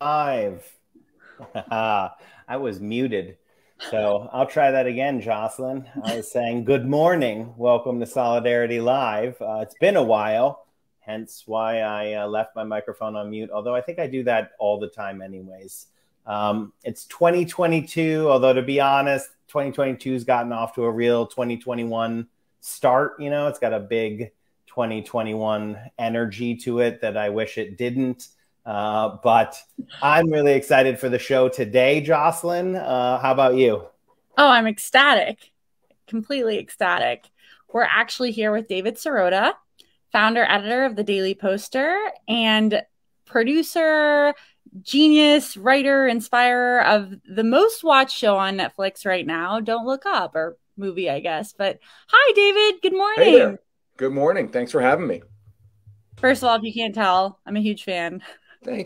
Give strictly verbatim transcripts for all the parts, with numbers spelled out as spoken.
Live. I was muted, so I'll try that again, Jocelyn. I was saying good morning. Welcome to Solidarity Live. Uh, it's been a while, hence why I uh, left my microphone on mute, although I think I do that all the time anyways. Um, it's twenty twenty-two, although to be honest, twenty twenty-two's gotten off to a real twenty twenty-one start. You know, it's got a big twenty twenty-one energy to it that I wish it didn't. Uh, but I'm really excited for the show today, Jocelyn. Uh, how about you? Oh, I'm ecstatic. Completely ecstatic. We're actually here with David Sirota, founder, editor of the Daily Poster, and producer, genius, writer, inspirer of the most watched show on Netflix right now, Don't Look Up, or movie, I guess. But hi, David. Good morning. Hey there. Good morning. Thanks for having me. First of all, if you can't tell, I'm a huge fan.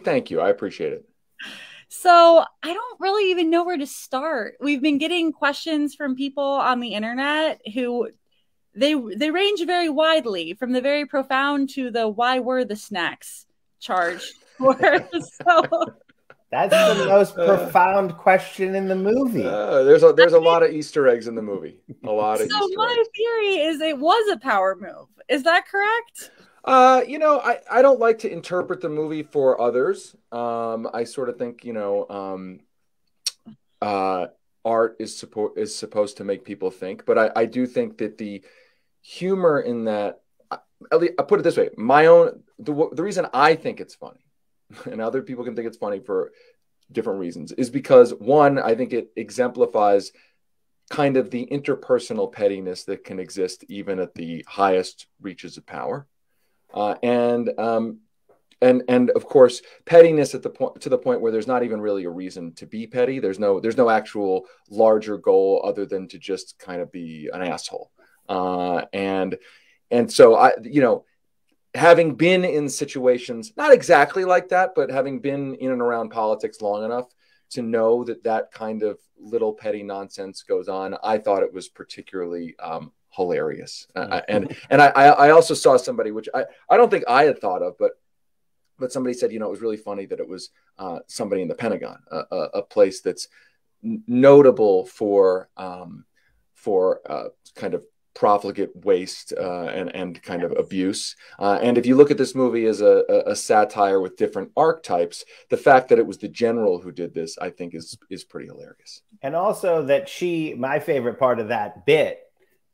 Thank you. I appreciate it. So I don't really even know where to start. We've been getting questions from people on the internet who they they range very widely from the very profound to the why were the snacks charged for. So that's the most uh, profound question in the movie. Uh, there's a, there's a lot of Easter eggs in the movie. A lot of Easter eggs. So my theory is it was a power move. Is that correct? Uh, you know, I, I don't like to interpret the movie for others. Um, I sort of think, you know, um, uh, art is, suppo is supposed to make people think. But I, I do think that the humor in that, at least, I'll put it this way, my own, the, the reason I think it's funny, and other people can think it's funny for different reasons, is because, one, I think it exemplifies kind of the interpersonal pettiness that can exist even at the highest reaches of power. Uh, and um, and and of course, pettiness at the point to the point where there's not even really a reason to be petty. There's no there's no actual larger goal other than to just kind of be an asshole. Uh, and and so I, you know, having been in situations not exactly like that, but having been in and around politics long enough to know that that kind of little petty nonsense goes on, I thought it was particularly Um, hilarious. Uh, and and I, I also saw somebody, which I, I don't think I had thought of, but but somebody said, you know, it was really funny that it was uh, somebody in the Pentagon, a, a, a place that's notable for um, for uh, kind of profligate waste uh, and, and kind of abuse. Uh, and if you look at this movie as a, a, a satire with different archetypes, the fact that it was the general who did this, I think is, is pretty hilarious. And also that she, my favorite part of that bit,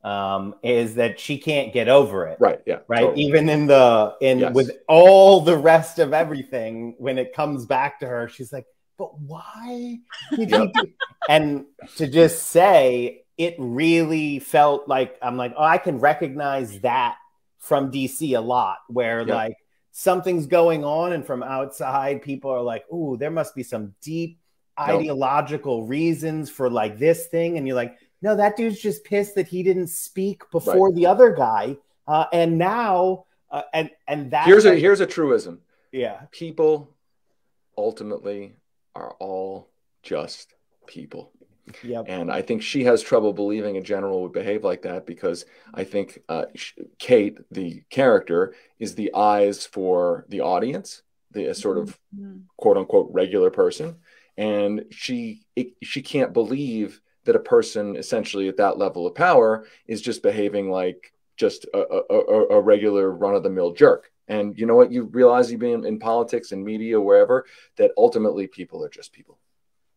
Um, is that she can't get over it. Right. Yeah. Right. Totally. Even in the, in yes. with all the rest of everything, when it comes back to her, she's like, but why did you do? And to just say, it really felt like, I'm like, oh, I can recognize that from D C a lot, where yep. like something's going on and from outside people are like, ooh, there must be some deep nope. ideological reasons for like this thing. And you're like, no, that dude's just pissed that he didn't speak before right. the other guy, uh, and now, uh, and and that here's a here's a truism. Yeah, people ultimately are all just people. Yep. And I think she has trouble believing a general would behave like that because I think uh, Kate, the character, is the eyes for the audience, the sort of mm-hmm. quote unquote regular person, and she it, she can't believe that a person essentially at that level of power is just behaving like just a, a, a regular run-of-the-mill jerk. And you know what? You realize you've been in politics and media, wherever, that ultimately people are just people.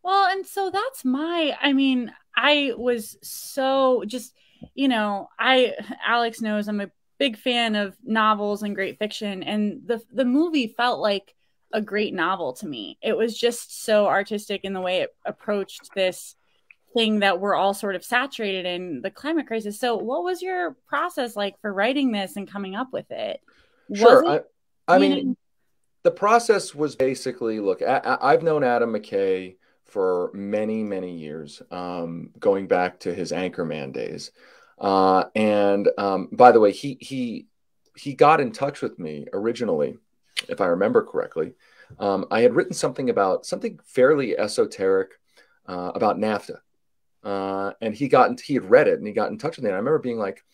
Well, and so that's my, I mean, I was so just, you know, I, Alex knows I'm a big fan of novels and great fiction. And the, the movie felt like a great novel to me. It was just so artistic in the way it approached this thing that we're all sort of saturated in, the climate crisis. So what was your process like for writing this and coming up with it? Sure. It, I, I mean, know? the process was basically, look, I, I've known Adam McKay for many, many years, um, going back to his Anchorman days. Uh, and um, by the way, he, he, he got in touch with me originally, if I remember correctly. Um, I had written something about something fairly esoteric uh, about NAFTA. Uh, and he got, he had read it and he got in touch with me. And I remember being like,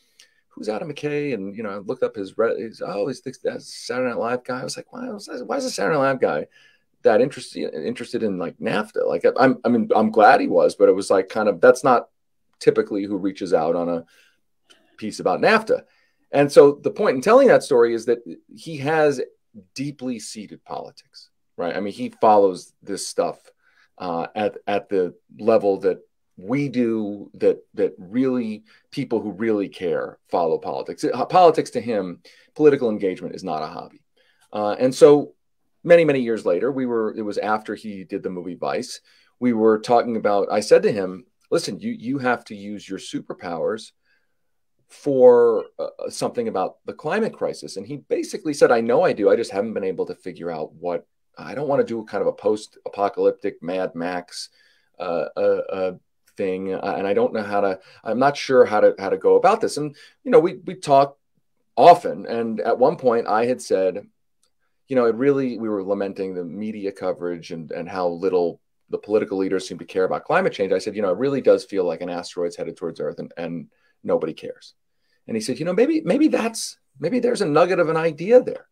who's Adam McKay? And, you know, I looked up his, he's, oh, he's that Saturday Night Live guy. I was like, why, why is a Saturday Night Live guy that interested, interested in like NAFTA? Like, I'm, I mean, I'm glad he was, but it was like kind of, that's not typically who reaches out on a piece about NAFTA. And so the point in telling that story is that he has deeply seated politics, right? I mean, he follows this stuff uh, at, at the level that we do, that that really people who really care follow politics. It, politics to him, political engagement is not a hobby. Uh, and so many, many years later, we were, it was after he did the movie Vice, we were talking about, I said to him, listen, you, you have to use your superpowers for uh, something about the climate crisis. And he basically said, I know I do. I just haven't been able to figure out what, I don't want to do kind of a post-apocalyptic Mad Max uh, uh, uh thing, and I don't know how to, I'm not sure how to how to go about this. And you know, we we talk often, and at one point I had said, you know, it really, we were lamenting the media coverage and and how little the political leaders seem to care about climate change. I said, you know, it really does feel like an asteroid's headed towards Earth, and and nobody cares. And he said, you know, maybe maybe that's maybe there's a nugget of an idea there.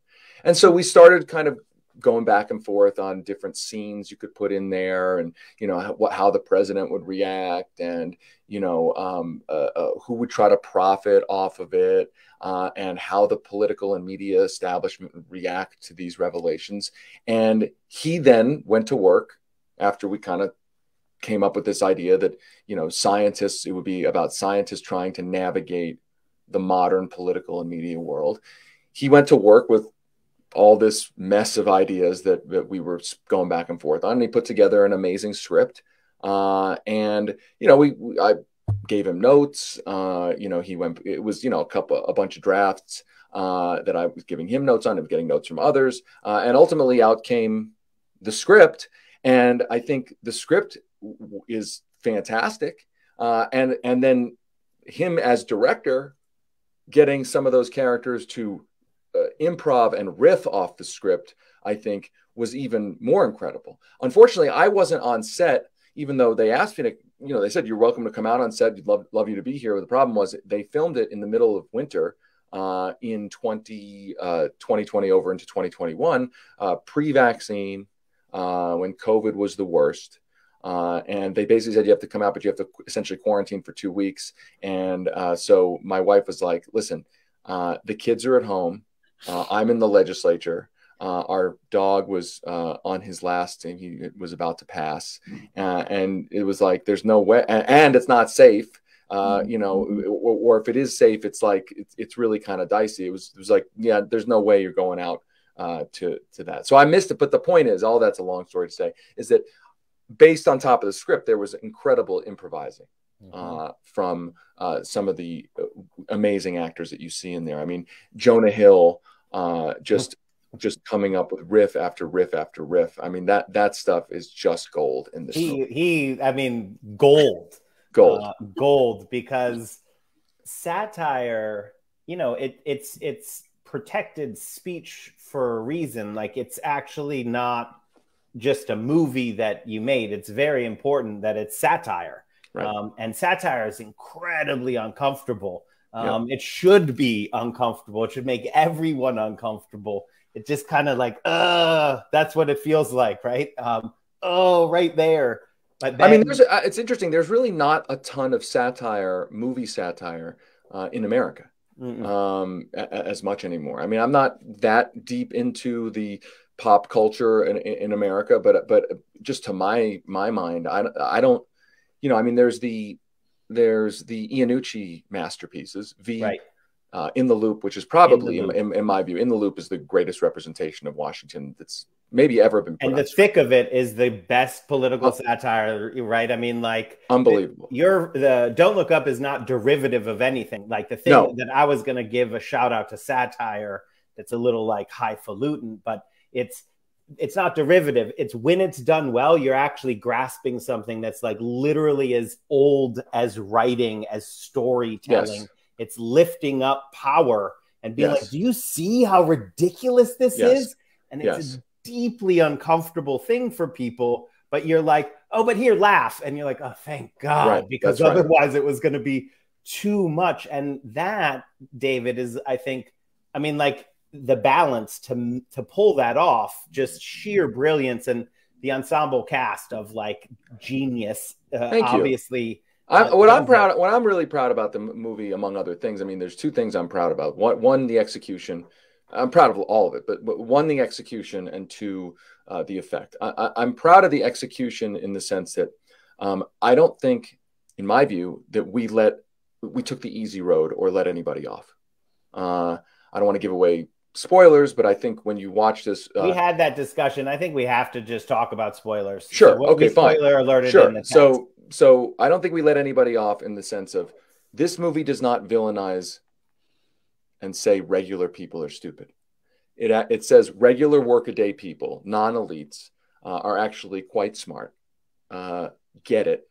And so we started kind of going back and forth on different scenes you could put in there, and you know how, how the president would react, and you know um, uh, uh, who would try to profit off of it, uh, and how the political and media establishment would react to these revelations. And he then went to work after we kind of came up with this idea that you know scientists, it would be about scientists trying to navigate the modern political and media world. He went to work with all this mess of ideas that, that we were going back and forth on. And he put together an amazing script. Uh, and, you know, we, we, I gave him notes, uh, you know, he went, it was, you know, a couple, a bunch of drafts uh, that I was giving him notes on, and getting notes from others. Uh, and ultimately out came the script. And I think the script is fantastic. Uh, and, and then him as director, getting some of those characters to Uh, improv and riff off the script, I think, was even more incredible. Unfortunately, I wasn't on set, even though they asked me to, you know, they said, you're welcome to come out on set. We'd love, love you to be here. But the problem was they filmed it in the middle of winter uh, in twenty twenty over into twenty twenty-one, uh, pre-vaccine, uh, when COVID was the worst. Uh, and they basically said, you have to come out, but you have to essentially quarantine for two weeks. And uh, so my wife was like, listen, uh, the kids are at home. Uh, I'm in the legislature. Uh, our dog was uh, on his last, and he was about to pass. Uh, and it was like, there's no way, and, and it's not safe, uh, you know, or, or if it is safe, it's like, it's, it's really kind of dicey. It was, it was like, yeah, there's no way you're going out uh, to, to that. So I missed it. But the point is, all that's a long story to say, is that based on top of the script, there was incredible improvising. Uh, from uh, some of the amazing actors that you see in there. I mean, Jonah Hill uh, just just coming up with riff after riff after riff. I mean, that that stuff is just gold in this. He movie. he. I mean, gold, gold, uh, gold. Because satire, you know, it it's it's protected speech for a reason. Like, it's actually not just a movie that you made. It's very important that it's satire. Right. Um, and satire is incredibly uncomfortable. Um, yeah. It should be uncomfortable. It should make everyone uncomfortable. It just kind of like, uh, that's what it feels like, right? Um, oh, right there. But then, I mean, there's, uh, it's interesting. There's really not a ton of satire, movie satire, uh, in America. um, as much anymore. I mean, I'm not that deep into the pop culture in, in America, but but just to my my mind, I I don't, you know, I mean, there's the there's the Iannucci masterpieces, V. Right. Uh, in the Loop, which is probably, in, in, in my view, In the Loop is the greatest representation of Washington that's maybe ever been put. And the thick of it is the best political uh, satire, right? I mean, like, unbelievable. The, your the Don't Look Up is not derivative of anything. Like the thing no. that I was going to give a shout out to satire, that's a little like highfalutin, but it's it's not derivative. It's when it's done well, you're actually grasping something that's like literally as old as writing, as storytelling. Yes. It's lifting up power and being yes. like, do you see how ridiculous this yes. is? And it's yes. a deeply uncomfortable thing for people. But you're like, oh, but here, laugh. And you're like, oh, thank God. Right. Because That's otherwise right. it was going to be too much. And that, David, is, I think, I mean, like the balance to, to pull that off, just sheer brilliance and the ensemble cast of like genius, uh, thank you. obviously. I, what I'm proud, what I'm really proud about the movie, among other things, I mean, there's two things I'm proud about. One, one the execution. I'm proud of all of it, but, but one, the execution, and two, uh, the effect. I, I, I'm proud of the execution in the sense that um, I don't think, in my view, that we let we took the easy road or let anybody off. Uh, I don't want to give away spoilers, but I think when you watch this, uh, we had that discussion. I think we have to just talk about spoilers. Sure. So okay. Fine. Spoiler alerted. Sure. In the text. So. So I don't think we let anybody off in the sense of this movie does not villainize and say regular people are stupid. It, it says regular workaday people, non-elites, uh, are actually quite smart, uh, get it,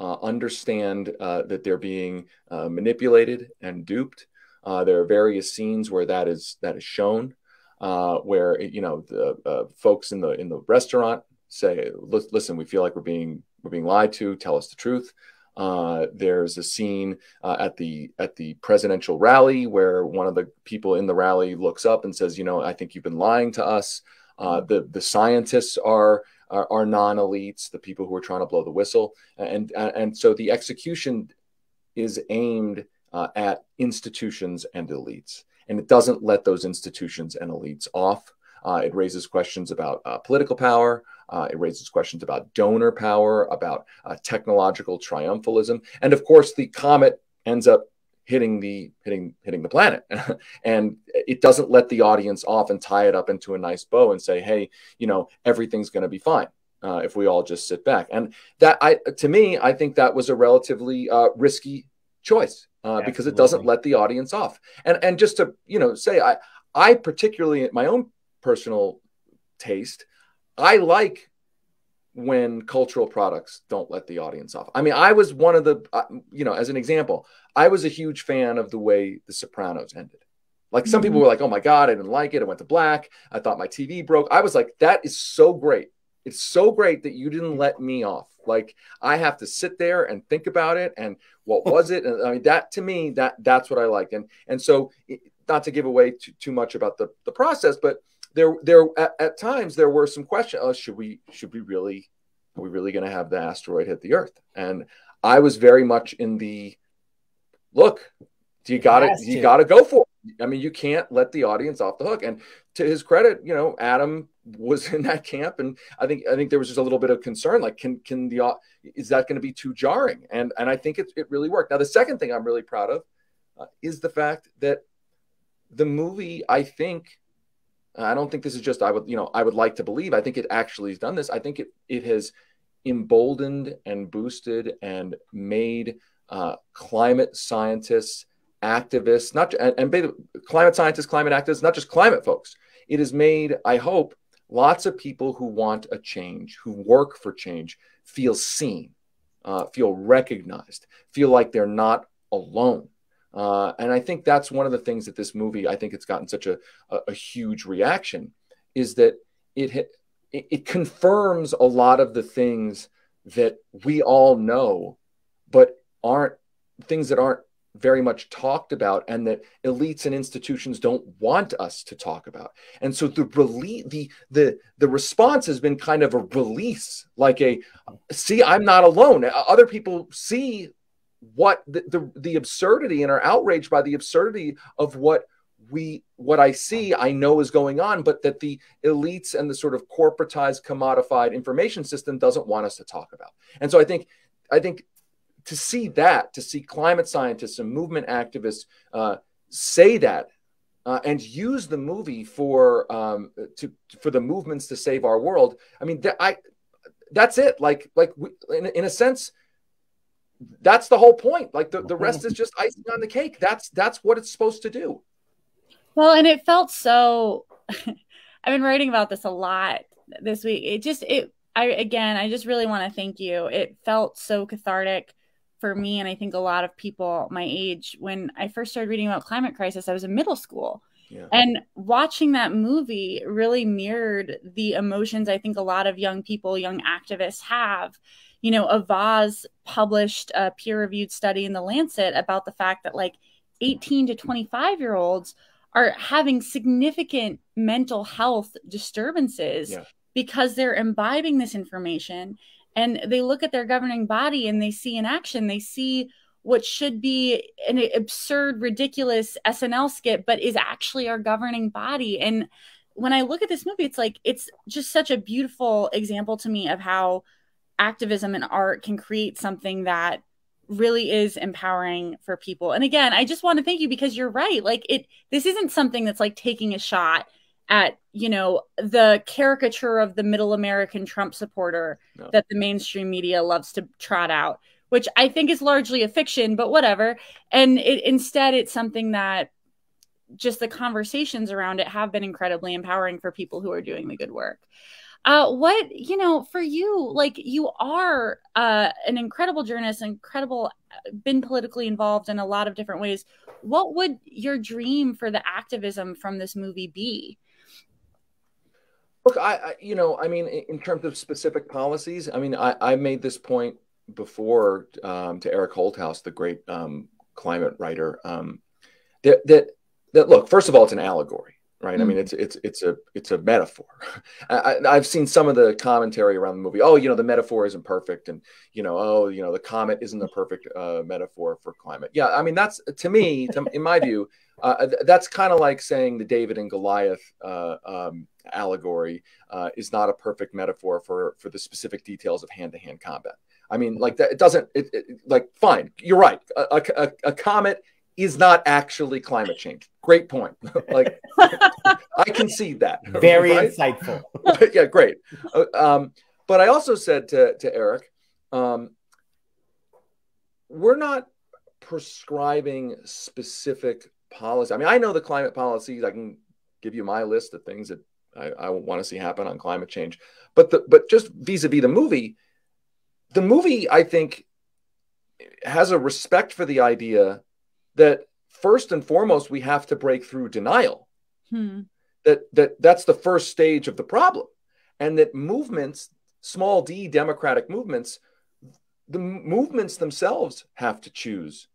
uh, understand uh, that they're being uh, manipulated and duped. Uh, there are various scenes where that is that is shown, uh, where, you know, the uh, folks in the in the restaurant say, listen, we feel like we're being We're being lied to. Tell us the truth. Uh, there's a scene uh, at the at the presidential rally where one of the people in the rally looks up and says, "You know, I think you've been lying to us." Uh, the the scientists are are, are non-elites, the people who are trying to blow the whistle, and and, and so the execution is aimed uh, at institutions and elites, and it doesn't let those institutions and elites off. Uh, it raises questions about uh, political power. Uh, it raises questions about donor power, about uh, technological triumphalism, and of course, the comet ends up hitting the hitting hitting the planet, and it doesn't let the audience off and tie it up into a nice bow and say, "Hey, you know, everything's going to be fine uh, if we all just sit back." And that, I to me, I think that was a relatively uh, risky choice uh, because it doesn't let the audience off. And and just to you know say, I I particularly my own personal taste, I like when cultural products don't let the audience off. I mean, I was one of the, uh, you know, as an example, I was a huge fan of the way The Sopranos ended. Like some mm-hmm. people were like, oh my God, I didn't like it. I went to black. I thought my T V broke. I was like, that is so great. It's so great that you didn't let me off. Like I have to sit there and think about it. And what was it? And I mean, that to me, that that's what I liked. And, and so it, not to give away too, too much about the, the process, but There, there at, at times there were some questions. Oh, should we, should we really, are we really going to have the asteroid hit the Earth? And I was very much in the look. You got it. You got to go for it. I mean, you can't let the audience off the hook. And to his credit, you know, Adam was in that camp, and I think I think there was just a little bit of concern. Like, can can the is that going to be too jarring? And and I think it it really worked. Now, the second thing I'm really proud of uh, is the fact that the movie, I think. I don't think this is just, I would, you know, I would like to believe. I think it actually has done this. I think it, it has emboldened and boosted and made uh, climate scientists, activists, not and, and climate scientists, climate activists, not just climate folks. It has made, I hope, lots of people who want a change, who work for change, feel seen, uh, feel recognized, feel like they're not alone. Uh, and I think that's one of the things that this movie, I think it's gotten such a, a, a huge reaction, is that it, it it confirms a lot of the things that we all know, but aren't things that aren't very much talked about and that elites and institutions don't want us to talk about. And so the relief, the, the, the response has been kind of a release, like a, see, I'm not alone. Other people see what the, the, the absurdity and are outraged by the absurdity of what we, what I see, I know is going on, but that the elites and the sort of corporatized, commodified information system doesn't want us to talk about. And so I think, I think to see that, to see climate scientists and movement activists uh, say that uh, and use the movie for um, to for the movements to save our world. I mean, th I that's it. Like, like we, in, in a sense. That's the whole point. Like the, the rest is just icing on the cake. That's that's what it's supposed to do. Well, and it felt so I've been writing about this a lot this week. It just it I again, I just really want to thank you. It felt so cathartic for me, and I think a lot of people my age. When I first started reading about climate crisis, I was in middle school. Yeah. And watching that movie really mirrored the emotions I think a lot of young people, young activists have. You know, Avaz published a peer-reviewed study in The Lancet about the fact that like eighteen to twenty-five year olds are having significant mental health disturbances yeah. because they're imbibing this information, and they look at their governing body and they see in action, they see what should be an absurd, ridiculous S N L skit, but is actually our governing body. And when I look at this movie, it's like, it's just such a beautiful example to me of how activism and art can create something that really is empowering for people. And again, I just want to thank you because you're right. Like it, this isn't something that's like taking a shot at, you know, the caricature of the middle American Trump supporter no. that the mainstream media loves to trot out, which I think is largely a fiction, but whatever. And it, instead it's something that just the conversations around it have been incredibly empowering for people who are doing the good work. Uh, what, you know, for you, like you are uh, an incredible journalist, incredible, been politically involved in a lot of different ways. What would your dream for the activism from this movie be? Look, I, I you know, I mean, in terms of specific policies, I mean, I, I made this point before um, to Eric Holthaus, the great um, climate writer, um, that, that, that, look, first of all, it's an allegory. Right. I mean, it's it's it's a it's a metaphor. I, I've seen some of the commentary around the movie. Oh, you know, the metaphor isn't perfect. And, you know, oh, you know, the comet isn't the perfect uh, metaphor for climate. Yeah. I mean, that's to me, to, in my view, uh, that's kind of like saying the David and Goliath uh, um, allegory uh, is not a perfect metaphor for for the specific details of hand to hand combat. I mean, like that, it doesn't it, it, like fine. You're right. A, a, a comet is not actually climate change. Great point. Like, I concede that. Very right? insightful. Yeah, great. Um, but I also said to, to Eric, um, we're not prescribing specific policy. I mean, I know the climate policies. I can give you my list of things that I, I want to see happen on climate change. But the, but just vis-a-vis the movie, the movie, I think, has a respect for the idea that first and foremost, we have to break through denial. Hmm. That, that that's the first stage of the problem. And that movements, small d democratic movements, the movements themselves have to choose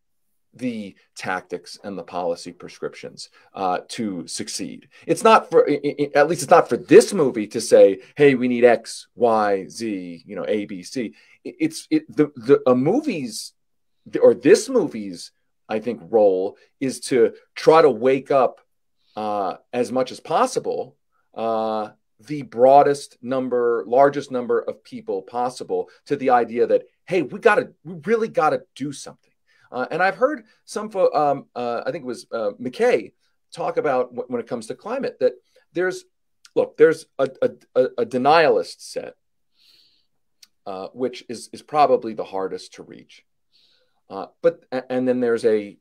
the tactics and the policy prescriptions uh, to succeed. It's not for, it, it, at least it's not for this movie to say, hey, we need X, Y, Z, you know, A, B, C. It, it's it, the, the a movie's or this movie's I think role is to try to wake up uh, as much as possible uh, the broadest number, largest number of people possible to the idea that, hey, we gotta, we really gotta do something. Uh, and I've heard some, um, uh, I think it was uh, McKay talk about when it comes to climate that there's, look, there's a, a, a denialist set, uh, which is, is probably the hardest to reach. Uh, but and then there's a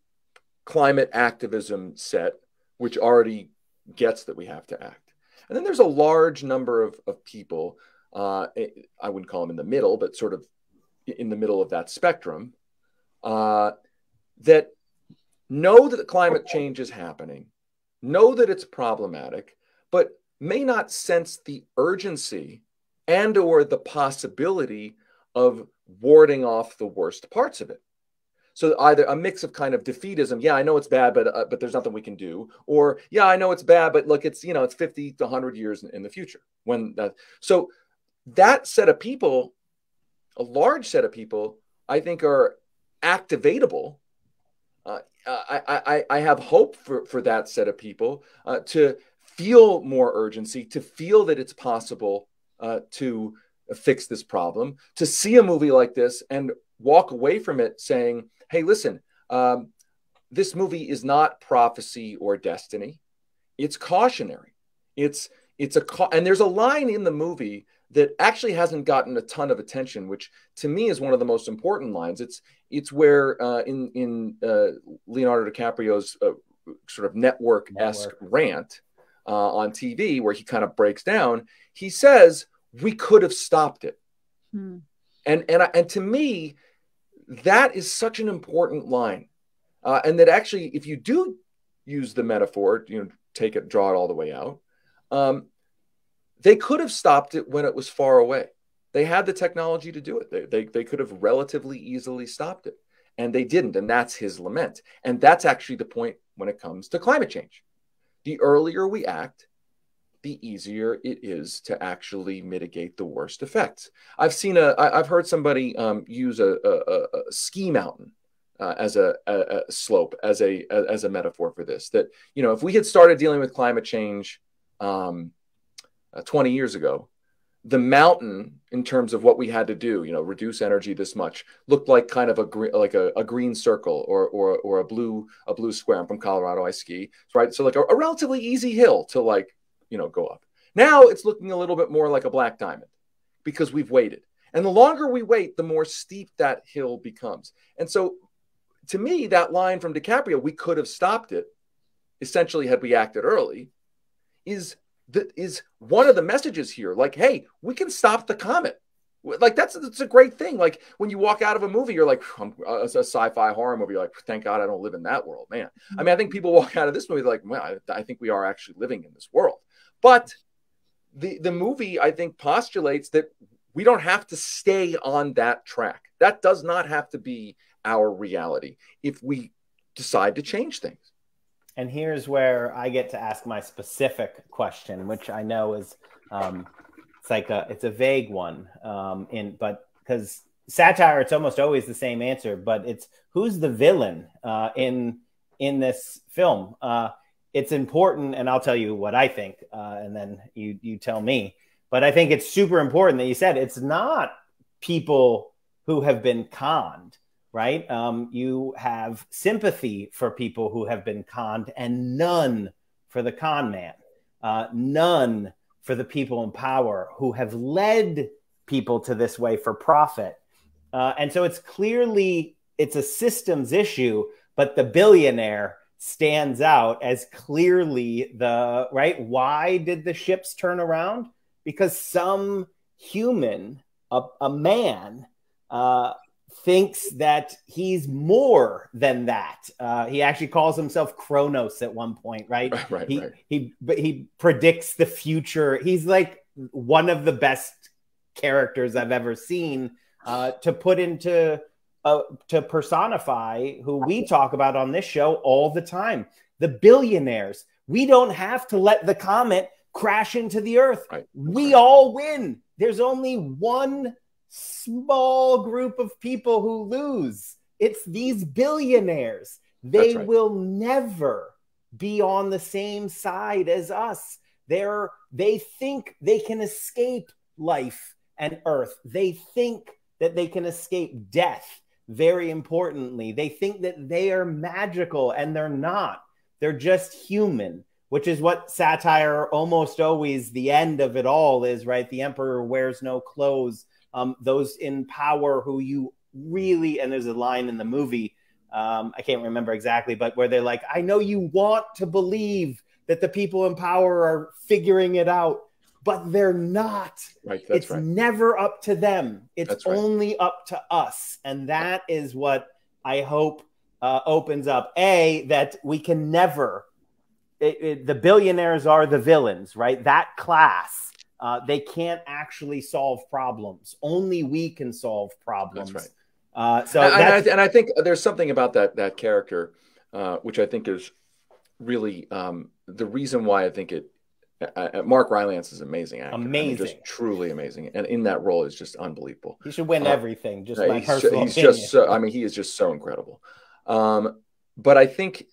climate activism set, which already gets that we have to act. And then there's a large number of, of people. Uh, I wouldn't call them in the middle, but sort of in the middle of that spectrum uh, that know that climate change is happening, know that it's problematic, but may not sense the urgency and or the possibility of warding off the worst parts of it. So either a mix of kind of defeatism, yeah, I know it's bad, but uh, but there's nothing we can do, or yeah, I know it's bad, but look, it's you know it's fifty to a hundred years in, in the future when that. So that set of people, a large set of people, I think are activatable, uh, I, I, I have hope for, for that set of people uh, to feel more urgency, to feel that it's possible uh, to fix this problem, to see a movie like this and walk away from it saying, hey, listen, um, this movie is not prophecy or destiny. It's cautionary. It's it's a ca and there's a line in the movie that actually hasn't gotten a ton of attention, which to me is one of the most important lines. It's it's where uh, in in uh, Leonardo DiCaprio's uh, sort of network-esque network. rant uh, on T V, where he kind of breaks down. He says, "We could have stopped it," hmm. and and I, and to me, that is such an important line, uh, and that actually, if you do use the metaphor, you know, take it, draw it all the way out. Um, they could have stopped it when it was far away. They had the technology to do it. They, they, they could have relatively easily stopped it, and they didn't. And that's his lament. And that's actually the point when it comes to climate change. The earlier we act, the easier it is to actually mitigate the worst effects. I've seen a, I, I've heard somebody um, use a, a, a ski mountain Uh, as a, a, a slope, as a, a as a metaphor for this, that, you know, if we had started dealing with climate change um, uh, twenty years ago, the mountain, in terms of what we had to do, you know, reduce energy this much, looked like kind of a gre like a, a green circle or or or a blue a blue square. I'm from Colorado, I ski, right? So like a, a relatively easy hill to, like, you know, go up. Now it's looking a little bit more like a black diamond because we've waited, and the longer we wait, the more steep that hill becomes, and so. To me, that line from DiCaprio, we could have stopped it, essentially, had we acted early, is the, is one of the messages here. Like, hey, we can stop the comet. Like, that's, that's a great thing. Like, when you walk out of a movie, you're like, a, a sci-fi horror movie, you're like, thank God I don't live in that world, man. Mm-hmm. I mean, I think people walk out of this movie like, well, I, I think we are actually living in this world. But the, the movie, I think, postulates that we don't have to stay on that track. That does not have to be our reality if we decide to change things. And here's where I get to ask my specific question, which I know is um, it's like a, it's a vague one. Um, in but because satire, it's almost always the same answer. But it's who's the villain uh, in in this film? Uh, it's important, and I'll tell you what I think, uh, and then you you tell me. But I think it's super important that you said it's not people who have been conned. Right? Um, you have sympathy for people who have been conned and none for the con man, uh, none for the people in power who have led people to this way for profit. Uh, and so it's clearly, it's a systems issue, but the billionaire stands out as clearly the, right? Why did the ships turn around? Because some human, a, a man, uh, thinks that he's more than that. Uh, he actually calls himself Kronos at one point, right? Right, right, he, right. He, he predicts the future. He's like one of the best characters I've ever seen uh, to put into, uh, to personify who we talk about on this show all the time. The billionaires. We don't have to let the comet crash into the earth. Right, we right. all win. There's only one small group of people who lose. It's these billionaires. They right. will never be on the same side as us. They're, they think they can escape life and earth. They think that they can escape death, very importantly. They think that they are magical, and they're not. They're just human, which is what satire almost always, the end of it all is, right? The emperor wears no clothes. Um, those in power who you really, and there's a line in the movie, um, I can't remember exactly, but where they're like, I know you want to believe that the people in power are figuring it out, but they're not. Right, that's it's right. never up to them. It's that's only right. up to us. And that is what I hope uh, opens up, A, that we can never, it, it, the billionaires are the villains, right? That class. Uh, they can't actually solve problems. Only we can solve problems. That's right. Uh, so, and, that's... and I think there's something about that that character, uh, which I think is really um, the reason why I think it Uh, Mark Rylance is an amazing actor. Amazing. I mean, just truly amazing. And in that role is just unbelievable. He should win uh, everything, just uh, my he's personal he's opinion. Just so, I mean, he is just so incredible. Um, but I think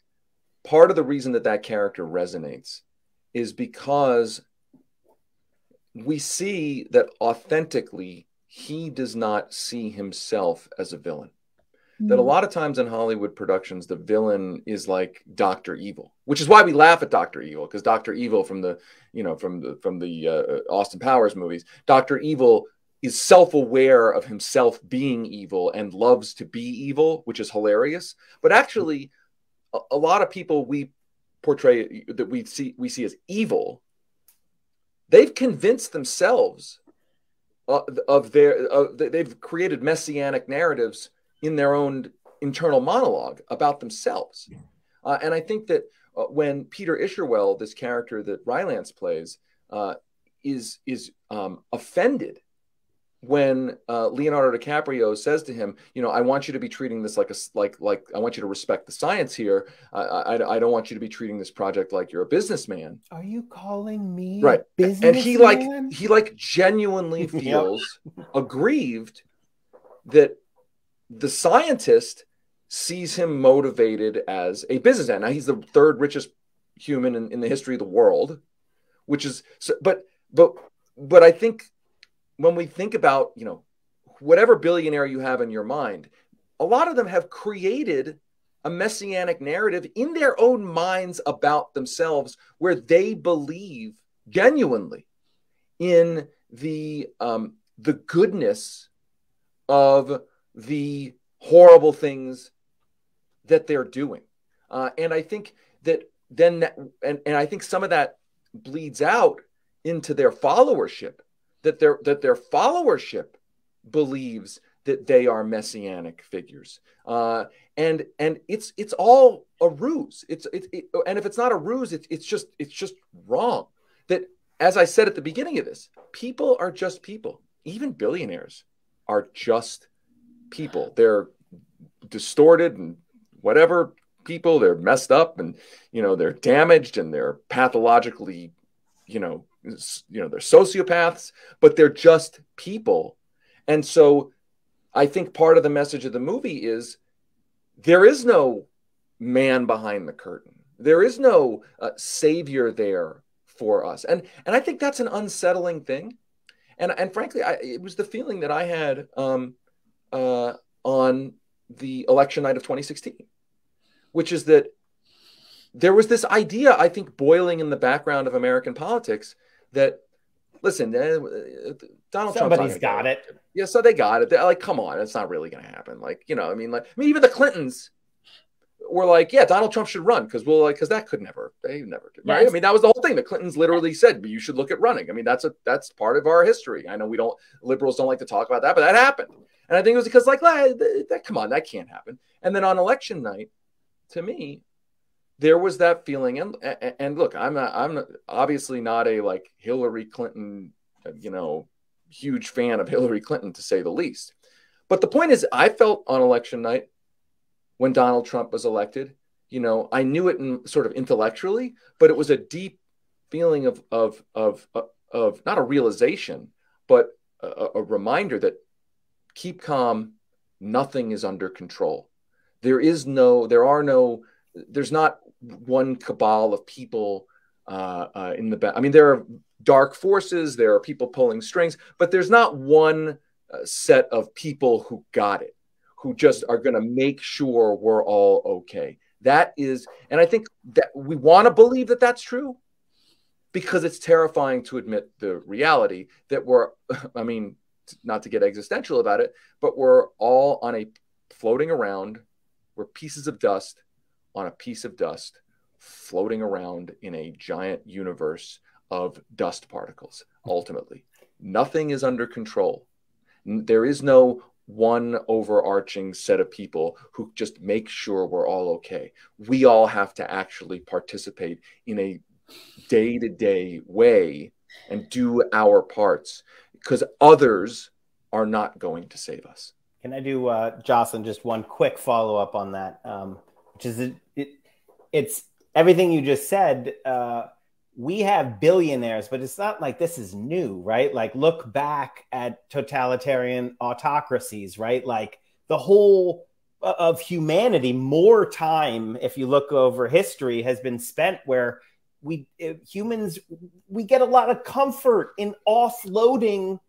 part of the reason that that character resonates is because we see that authentically he does not see himself as a villain. Mm-hmm. That a lot of times in Hollywood productions, the villain is like Doctor Evil, which is why we laugh at Doctor Evil, because Doctor Evil from the, you know, from the from the uh, Austin Powers movies, Doctor Evil is self-aware of himself being evil and loves to be evil, which is hilarious. But actually, a, a lot of people we portray that we see we see as evil, they've convinced themselves of, of their of, they've created messianic narratives in their own internal monologue about themselves. Uh, and I think that uh, when Peter Isherwell, this character that Rylance plays, uh, is, is um, offended when uh, Leonardo DiCaprio says to him, you know, I want you to be treating this like, a, like, like I want you to respect the science here. I, I, I don't want you to be treating this project like you're a businessman. Are you calling me right. a businessman? And he like, he like genuinely feels aggrieved that the scientist sees him motivated as a businessman. Now he's the third richest human in, in the history of the world, which is, so, but, but, but I think when we think about, you know, whatever billionaire you have in your mind, a lot of them have created a messianic narrative in their own minds about themselves, where they believe genuinely in the, um, the goodness of the horrible things that they're doing. Uh, and I think that then, that, and, and I think some of that bleeds out into their followership, that their, that their followership believes that they are messianic figures. Uh, and, and it's, it's all a ruse. It's, it, it, and if it's not a ruse, it's, it's just, it's just wrong. That, as I said at the beginning of this, people are just people. Even billionaires are just people. They're distorted and whatever people, they're messed up and, you know, they're damaged and they're pathologically, you know, you know, they're sociopaths, but they're just people. And so I think part of the message of the movie is there is no man behind the curtain. There is no uh, savior there for us. And, and I think that's an unsettling thing. And, and frankly, I, it was the feeling that I had, um, Uh, on the election night of twenty sixteen, which is that there was this idea, I think, boiling in the background of American politics that, listen, uh, Donald Trump, somebody's got it. Yeah, so they got it. They're like, come on, it's not really going to happen. Like, you know, I mean, like, I mean, even the Clintons were like, yeah, Donald Trump should run because we'll like because that could never, they never did, right? Yes. I mean, that was the whole thing. The Clintons literally said, you should look at running. I mean, that's a that's part of our history. I know we don't liberals don't like to talk about that, but that happened. And I think it was because, like, that, come on, that can't happen. And then on election night, to me, there was that feeling. And and look, I'm not, I'm not, obviously not a like Hillary Clinton, you know, huge fan of Hillary Clinton, to say the least. But the point is, I felt on election night when Donald Trump was elected, you know, I knew it in, sort of intellectually, but it was a deep feeling of of of of, of not a realization, but a, a reminder that. Keep calm. Nothing is under control. There is no, there are no, there's not one cabal of people uh, uh, in the back. I mean, there are dark forces, there are people pulling strings, but there's not one uh, set of people who got it, who just are going to make sure we're all okay. That is, and I think that we want to believe that that's true because it's terrifying to admit the reality that we're, I mean, not to get existential about it, but we're all on a floating around. We're pieces of dust on a piece of dust floating around in a giant universe of dust particles. Ultimately, nothing is under control. There is no one overarching set of people who just make sure we're all okay. We all have to actually participate in a day-to-day way and do our parts, because others are not going to save us. Can I do, uh, Jocelyn, just one quick follow-up on that, um, which is it, it, it's everything you just said uh, we have billionaires, but it's not like this is new, right? Like, look back at totalitarian autocracies, right? Like the whole of humanity, more time, if you look over history, has been spent where we humans, we get a lot of comfort in offloading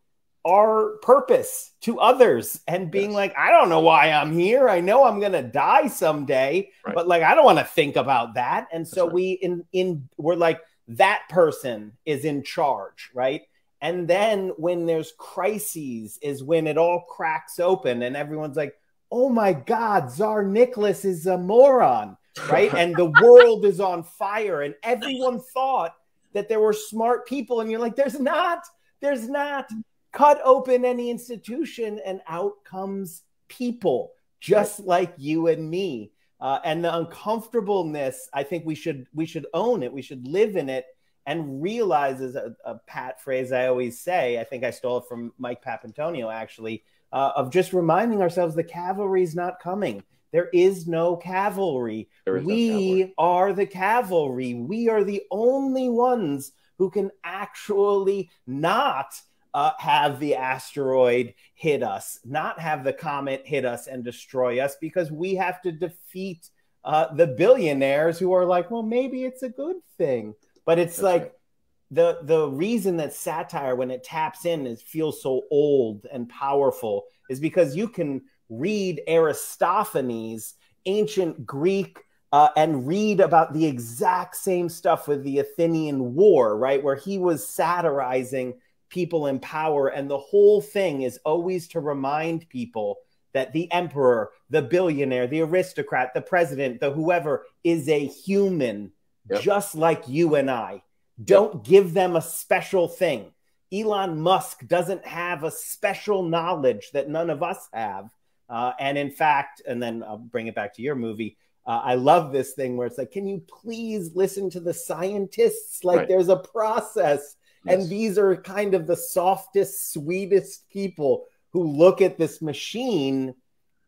our purpose to others and being yes. like, I don't know why I'm here. I know I'm going to die someday, right. but like, I don't want to think about that. And so right. we in, in, we're like, that person is in charge. Right. And then when there's crises is when it all cracks open and everyone's like, oh my God, Czar Nicholas is a moron. Right. And the world is on fire. And everyone thought that there were smart people. And you're like, there's not, there's not. Cut open any institution and out comes people just like you and me. Uh, and the uncomfortableness, I think we should we should own it. We should live in it and realize, as a, a pat phrase I always say, I think I stole it from Mike Papantonio, actually, uh, of just reminding ourselves the cavalry's not coming. There is no cavalry. There is we no cavalry. Are the cavalry. We are the only ones who can actually not Uh, have the asteroid hit us, not have the comet hit us and destroy us, because we have to defeat uh, the billionaires who are like, well, maybe it's a good thing. But it's That's like right. the the reason that satire, when it taps in, it feels so old and powerful is because you can read Aristophanes, ancient Greek, uh, and read about the exact same stuff with the Athenian War, right, where he was satirizing people in power. And the whole thing is always to remind people that the emperor, the billionaire, the aristocrat, the president, the whoever is a human, yep. just like you and I. Don't yep. give them a special thing. Elon Musk doesn't have a special knowledge that none of us have. Uh, and in fact, and then I'll bring it back to your movie. Uh, I love this thing where it's like, can you please listen to the scientists? Like right. there's a process. Yes. And these are kind of the softest, sweetest people who look at this machine.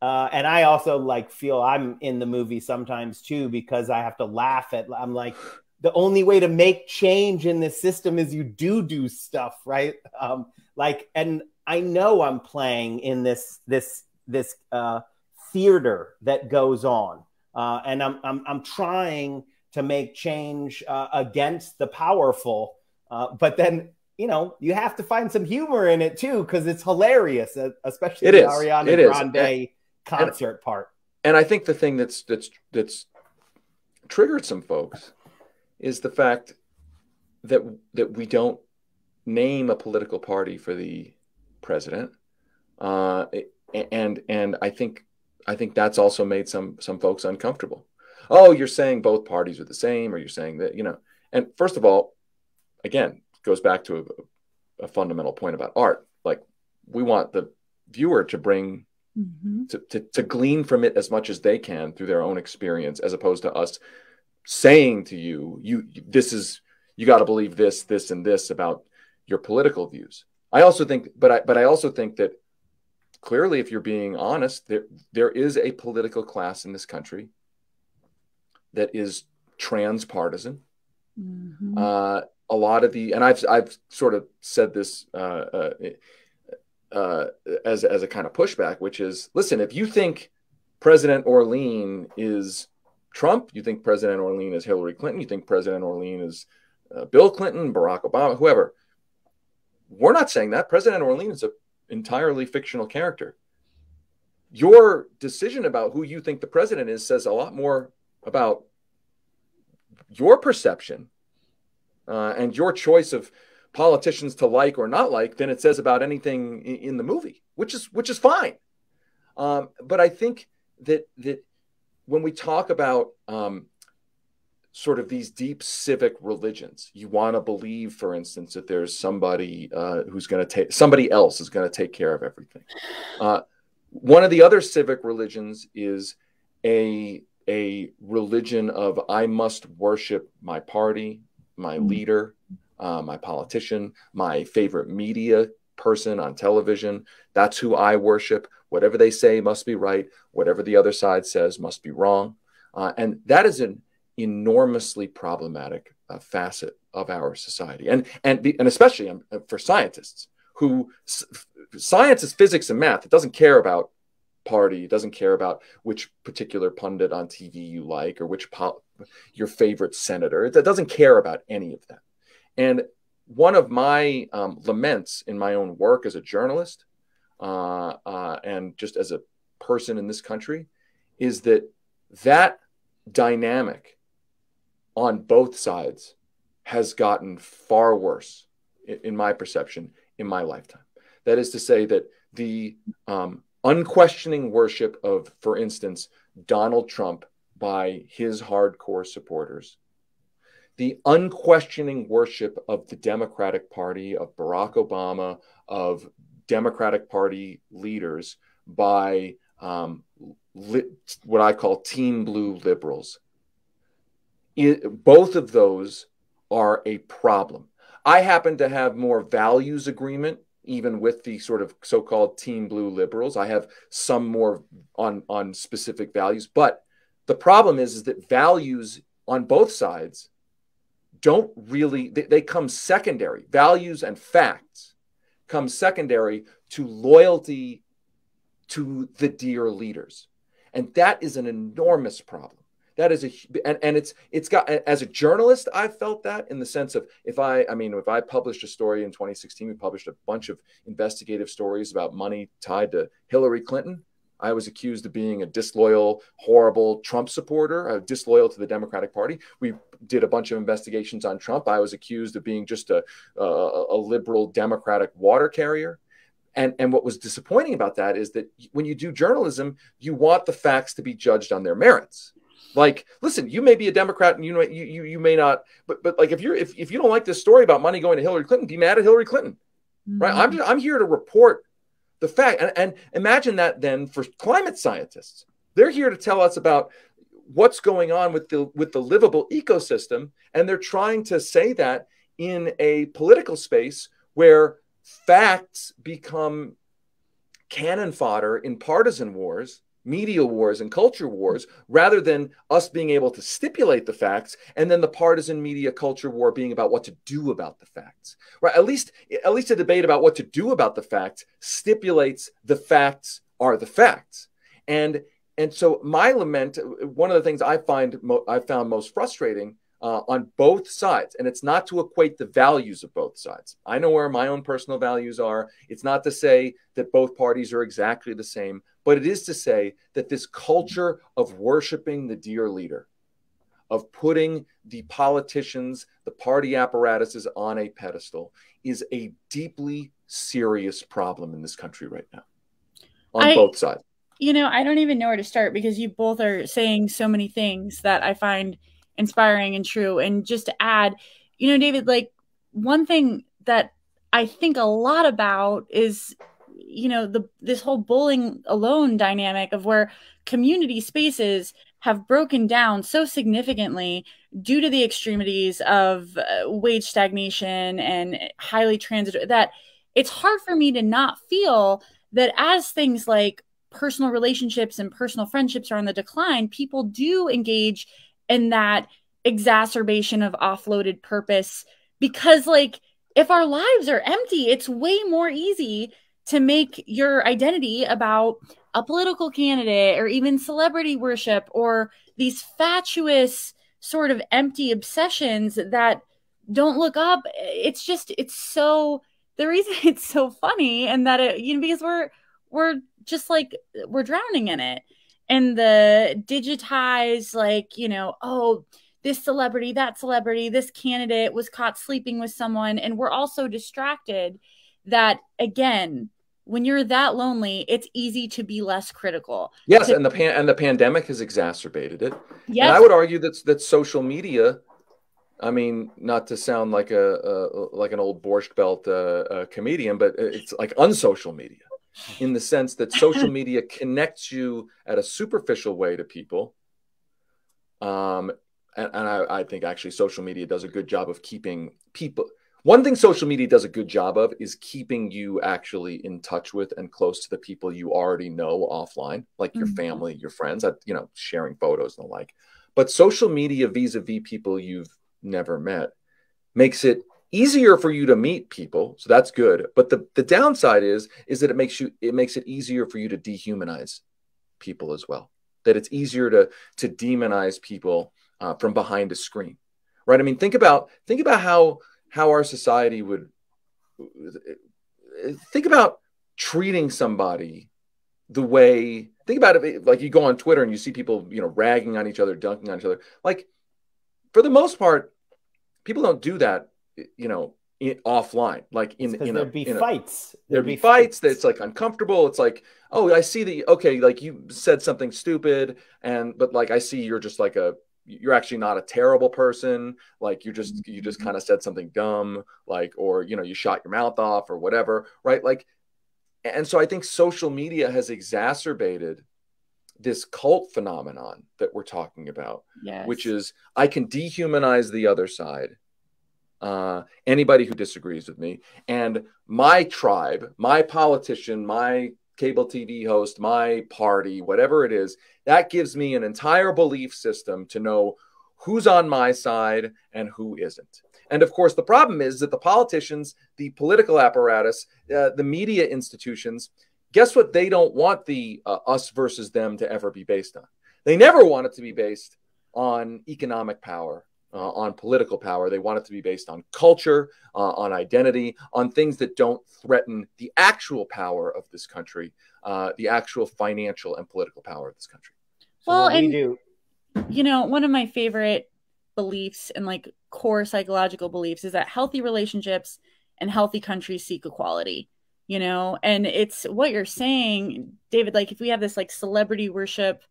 Uh, and I also like feel I'm in the movie sometimes, too, because I have to laugh at I'm like, the only way to make change in this system is you do do stuff. Right. Um, like and I know I'm playing in this this this uh, theater that goes on uh, and I'm, I'm, I'm trying to make change uh, against the powerful. Uh, but then, you know, you have to find some humor in it, too, because it's hilarious, especially it the is. Ariana it Grande and, concert and, part. And I think the thing that's that's that's triggered some folks is the fact that that we don't name a political party for the president. Uh, and and I think I think that's also made some some folks uncomfortable. Oh, you're saying both parties are the same, or you're saying that, you know, and first of all, again, goes back to a, a fundamental point about art. Like, we want the viewer to bring, mm-hmm. to, to, to glean from it as much as they can through their own experience, as opposed to us saying to you, you, this is, you got to believe this, this, and this about your political views. I also think, but I, but I also think that clearly, if you're being honest, there, there is a political class in this country that is transpartisan. Mm-hmm. uh, A lot of the, and I've I've sort of said this uh, uh, uh, as as a kind of pushback, which is, listen, if you think President Orlean is Trump, you think President Orlean is Hillary Clinton, you think President Orlean is uh, Bill Clinton, Barack Obama, whoever. We're not saying that. President Orlean is an entirely fictional character. Your decision about who you think the president is says a lot more about your perception Uh, and your choice of politicians to like or not like than it says about anything in, in the movie, which is which is fine. Um, but I think that that when we talk about um, sort of these deep civic religions, you want to believe, for instance, that there's somebody uh, who's going to take somebody else is going to take care of everything. Uh, one of the other civic religions is a a religion of I must worship my party, my leader, uh, my politician, my favorite media person on television. That's who I worship. Whatever they say must be right. Whatever the other side says must be wrong. Uh, and that is an enormously problematic uh, facet of our society, and and the, and especially for scientists who science is physics and math. It doesn't care about party. It doesn't care about which particular pundit on T V you like or which pol your favorite senator. It doesn't care about any of that. And one of my um, laments in my own work as a journalist uh, uh, and just as a person in this country is that that dynamic on both sides has gotten far worse, in, in my perception, in my lifetime. That is to say that the um, unquestioning worship of, for instance, Donald Trump by his hardcore supporters, the unquestioning worship of the Democratic Party, of Barack Obama, of Democratic Party leaders by um, what I call team blue liberals. It, both of those are a problem. I happen to have more values agreement, even with the sort of so-called team blue liberals. I have some more on, on specific values. But the problem is, is that values on both sides don't really, they, they come secondary. Values and facts come secondary to loyalty to the dear leaders. And that is an enormous problem. That is a, and, and it's, it's got, as a journalist, I felt that in the sense of if I, I mean, if I published a story in twenty sixteen, we published a bunch of investigative stories about money tied to Hillary Clinton. I was accused of being a disloyal, horrible Trump supporter, uh, disloyal to the Democratic Party. We did a bunch of investigations on Trump. I was accused of being just a, a, a liberal Democratic water carrier. And, and what was disappointing about that is that when you do journalism, you want the facts to be judged on their merits. Like, listen, you may be a Democrat and you know you, you you may not, but but like if you're if, if you don't like this story about money going to Hillary Clinton, be mad at Hillary Clinton, right? Mm-hmm. I'm just, I'm here to report the fact, and, and imagine that then for climate scientists, they're here to tell us about what's going on with the with the livable ecosystem, and they're trying to say that in a political space where facts become cannon fodder in partisan wars, media wars and culture wars, rather than us being able to stipulate the facts and then the partisan media culture war being about what to do about the facts, right? At least, at least a debate about what to do about the facts stipulates the facts are the facts. And, and so my lament, one of the things I find, mo I found most frustrating uh, on both sides, and it's not to equate the values of both sides. I know where my own personal values are. It's not to say that both parties are exactly the same, but it is to say that this culture of worshiping the dear leader, of putting the politicians, the party apparatuses on a pedestal, is a deeply serious problem in this country right now on I, both sides. You know, I don't even know where to start because you both are saying so many things that I find inspiring and true. And just to add, you know, David, like one thing that I think a lot about is you know, the, this whole bowling alone dynamic of where community spaces have broken down so significantly due to the extremities of uh, wage stagnation and highly transitory, that it's hard for me to not feel that as things like personal relationships and personal friendships are on the decline, people do engage in that exacerbation of offloaded purpose. Because like, if our lives are empty, it's way more easy to make your identity about a political candidate or even celebrity worship or these fatuous sort of empty obsessions that don't look up. It's just, it's so, the reason it's so funny and that it, you know, because we're, we're just like, we're drowning in it. And the digitized, like, you know, oh, this celebrity, that celebrity, this candidate was caught sleeping with someone. And we're all so distracted that again, when you're that lonely, it's easy to be less critical. Yes, and the pan and the pandemic has exacerbated it. Yes. And I would argue that that social media, I mean, not to sound like a, a like an old Borscht Belt uh, uh, comedian, but it's like unsocial media, in the sense that social media connects you at a superficial way to people. Um, and and I, I think actually social media does a good job of keeping people. One thing social media does a good job of is keeping you actually in touch with and close to the people you already know offline, like your mm-hmm. family, your friends, you know, sharing photos and the like. But social media vis-a-vis people you've never met. Makes it easier for you to meet people, so that's good. But the, the downside is is that it makes you it makes it easier for you to dehumanize people as well. That it's easier to to demonize people uh, from behind a screen, right? I mean, think about think about how how our society would think about treating somebody the way. Think about it like you go on Twitter and you see people, you know, ragging on each other, dunking on each other. Like, for the most part, people don't do that, you know, in, offline. Like in in there'd a, be in fights. A, there'd, there'd be fights. That's like uncomfortable. It's like, oh, I see that. Okay, like you said something stupid, and but like I see you're just like a you're actually not a terrible person. Like you just you just kind of said something dumb, like, or you know, you shot your mouth off or whatever, right? Like. And so I think social media has exacerbated this cult phenomenon that we're talking about, yes. which is I can dehumanize the other side, uh, anybody who disagrees with me. And my tribe, my politician, my cable T V host, my party, whatever it is, that gives me an entire belief system to know who's on my side and who isn't. And of course, the problem is that the politicians, the political apparatus, uh, the media institutions, guess what? They don't want the uh, us versus them to ever be based on. They never want it to be based on economic power, uh, on political power. They want it to be based on culture, uh, on identity, on things that don't threaten the actual power of this country, uh, the actual financial and political power of this country. So well, and, we do. you know, one of my favorite beliefs and like core psychological beliefs is that healthy relationships and healthy countries seek equality, you know, and it's what you're saying, David, like if we have this like celebrity worship,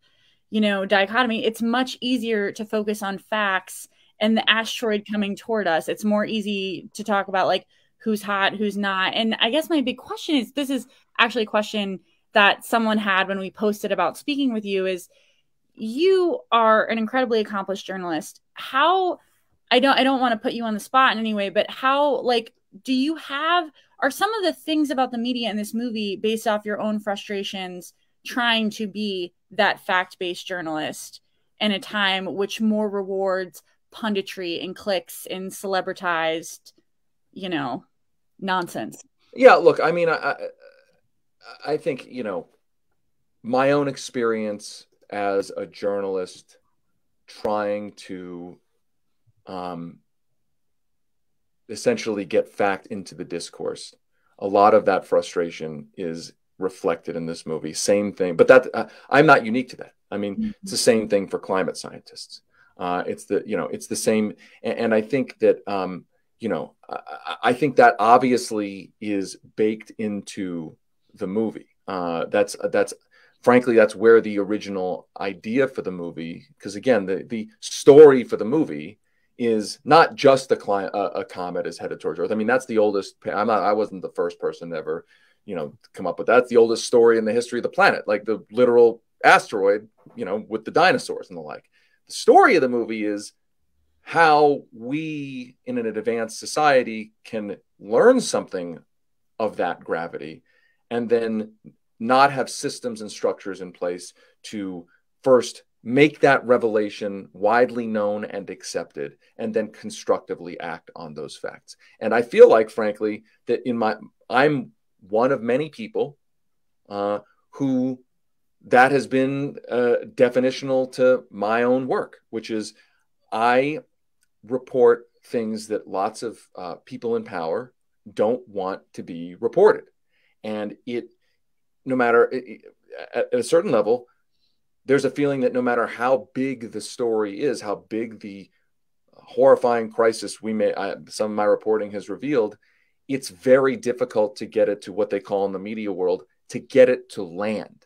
you know, dichotomy, it's much easier to focus on facts and the asteroid coming toward us. It's more easy to talk about like who's hot, who's not. And I guess my big question is, this is actually a question that someone had when we posted about speaking with you is, you are an incredibly accomplished journalist. How, I don't, I don't want to put you on the spot in any way, but how, like, do you have, are some of the things about the media in this movie based off your own frustrations trying to be that fact-based journalist in a time which more rewards punditry and clicks and celebritized, you know, nonsense? Yeah, look, I mean, I, I, I think, you know, my own experience as a journalist trying to um, essentially get fact into the discourse. A lot of that frustration is reflected in this movie. Same thing, but that uh, I'm not unique to that. I mean, mm-hmm. it's the same thing for climate scientists. Uh, it's the, you know, it's the same. And, and I think that, um, you know, I, I think that obviously is baked into the movie. Uh, that's, that's, Frankly, that's where the original idea for the movie, because again, the, the story for the movie is not just the cli a, a comet is headed towards Earth. I mean, that's the oldest. I'm not. I wasn't the first person to ever, you know, come up with that. That's the oldest story in the history of the planet, like the literal asteroid, you know, with the dinosaurs and the like. The story of the movie is how we, in an advanced society, can learn something of that gravity, and then not have systems and structures in place to first make that revelation widely known and accepted, and then constructively act on those facts. And I feel like, frankly, that in my, I'm one of many people uh, who that has been uh, definitional to my own work, which is I report things that lots of uh, people in power don't want to be reported. And it, no matter, at a certain level, there's a feeling that no matter how big the story is, how big the horrifying crisis we may, I, some of my reporting has revealed, it's very difficult to get it to what they call in the media world, to get it to land.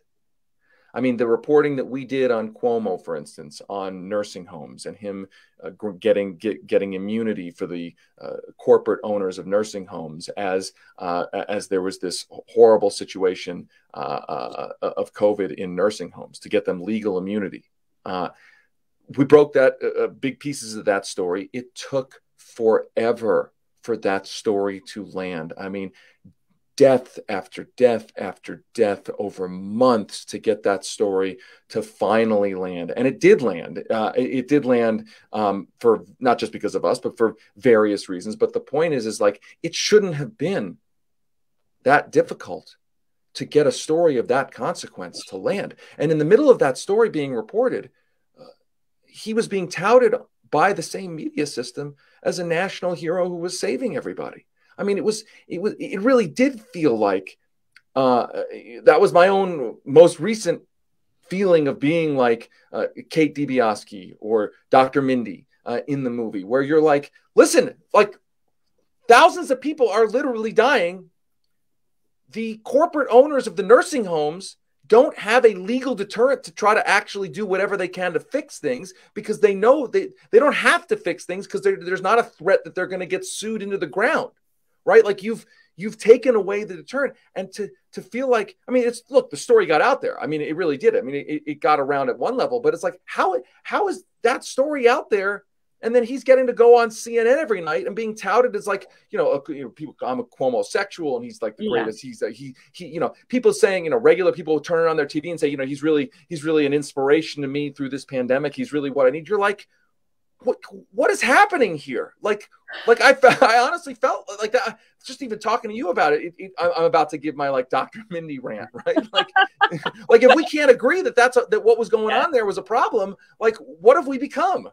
I mean, the reporting that we did on Cuomo, for instance, on nursing homes and him uh, getting get, getting immunity for the uh, corporate owners of nursing homes as uh, as there was this horrible situation uh, uh, of COVID in nursing homes to get them legal immunity. Uh, we broke that uh, big pieces of that story. It took forever for that story to land. I mean, death after death after death over months to get that story to finally land. And it did land. Uh, it, it did land um, for not just because of us, but for various reasons. But the point is, is like, it shouldn't have been that difficult to get a story of that consequence to land. And in the middle of that story being reported, uh, he was being touted by the same media system as a national hero who was saving everybody. I mean, it was, it was, it really did feel like, uh, that was my own most recent feeling of being like uh, Kate Dibiasky or Doctor Mindy uh, in the movie, where you're like, listen, like thousands of people are literally dying. The corporate owners of the nursing homes don't have a legal deterrent to try to actually do whatever they can to fix things, because they know they, they don't have to fix things because there's not a threat that they're going to get sued into the ground. Right? Like you've, you've taken away the deterrent, and to, to feel like, I mean, it's, look, the story got out there. I mean, it really did. I mean, it, it got around at one level, but it's like, how, how is that story out there? And then he's getting to go on C N N every night and being touted as like, you know, a, you know people, I'm a Cuomo-sexual and he's like the greatest. Yeah. He's a, he, he, you know, people saying, you know, regular people turn on their T V and say, you know, he's really, he's really an inspiration to me through this pandemic. He's really what I need. You're like, What what is happening here? Like, like I I honestly felt like that. Just even talking to you about it, it, it I'm about to give my like Doctor Mindy rant, right? Like, like if we can't agree that that's a, that what was going yeah. on there was a problem, like what have we become?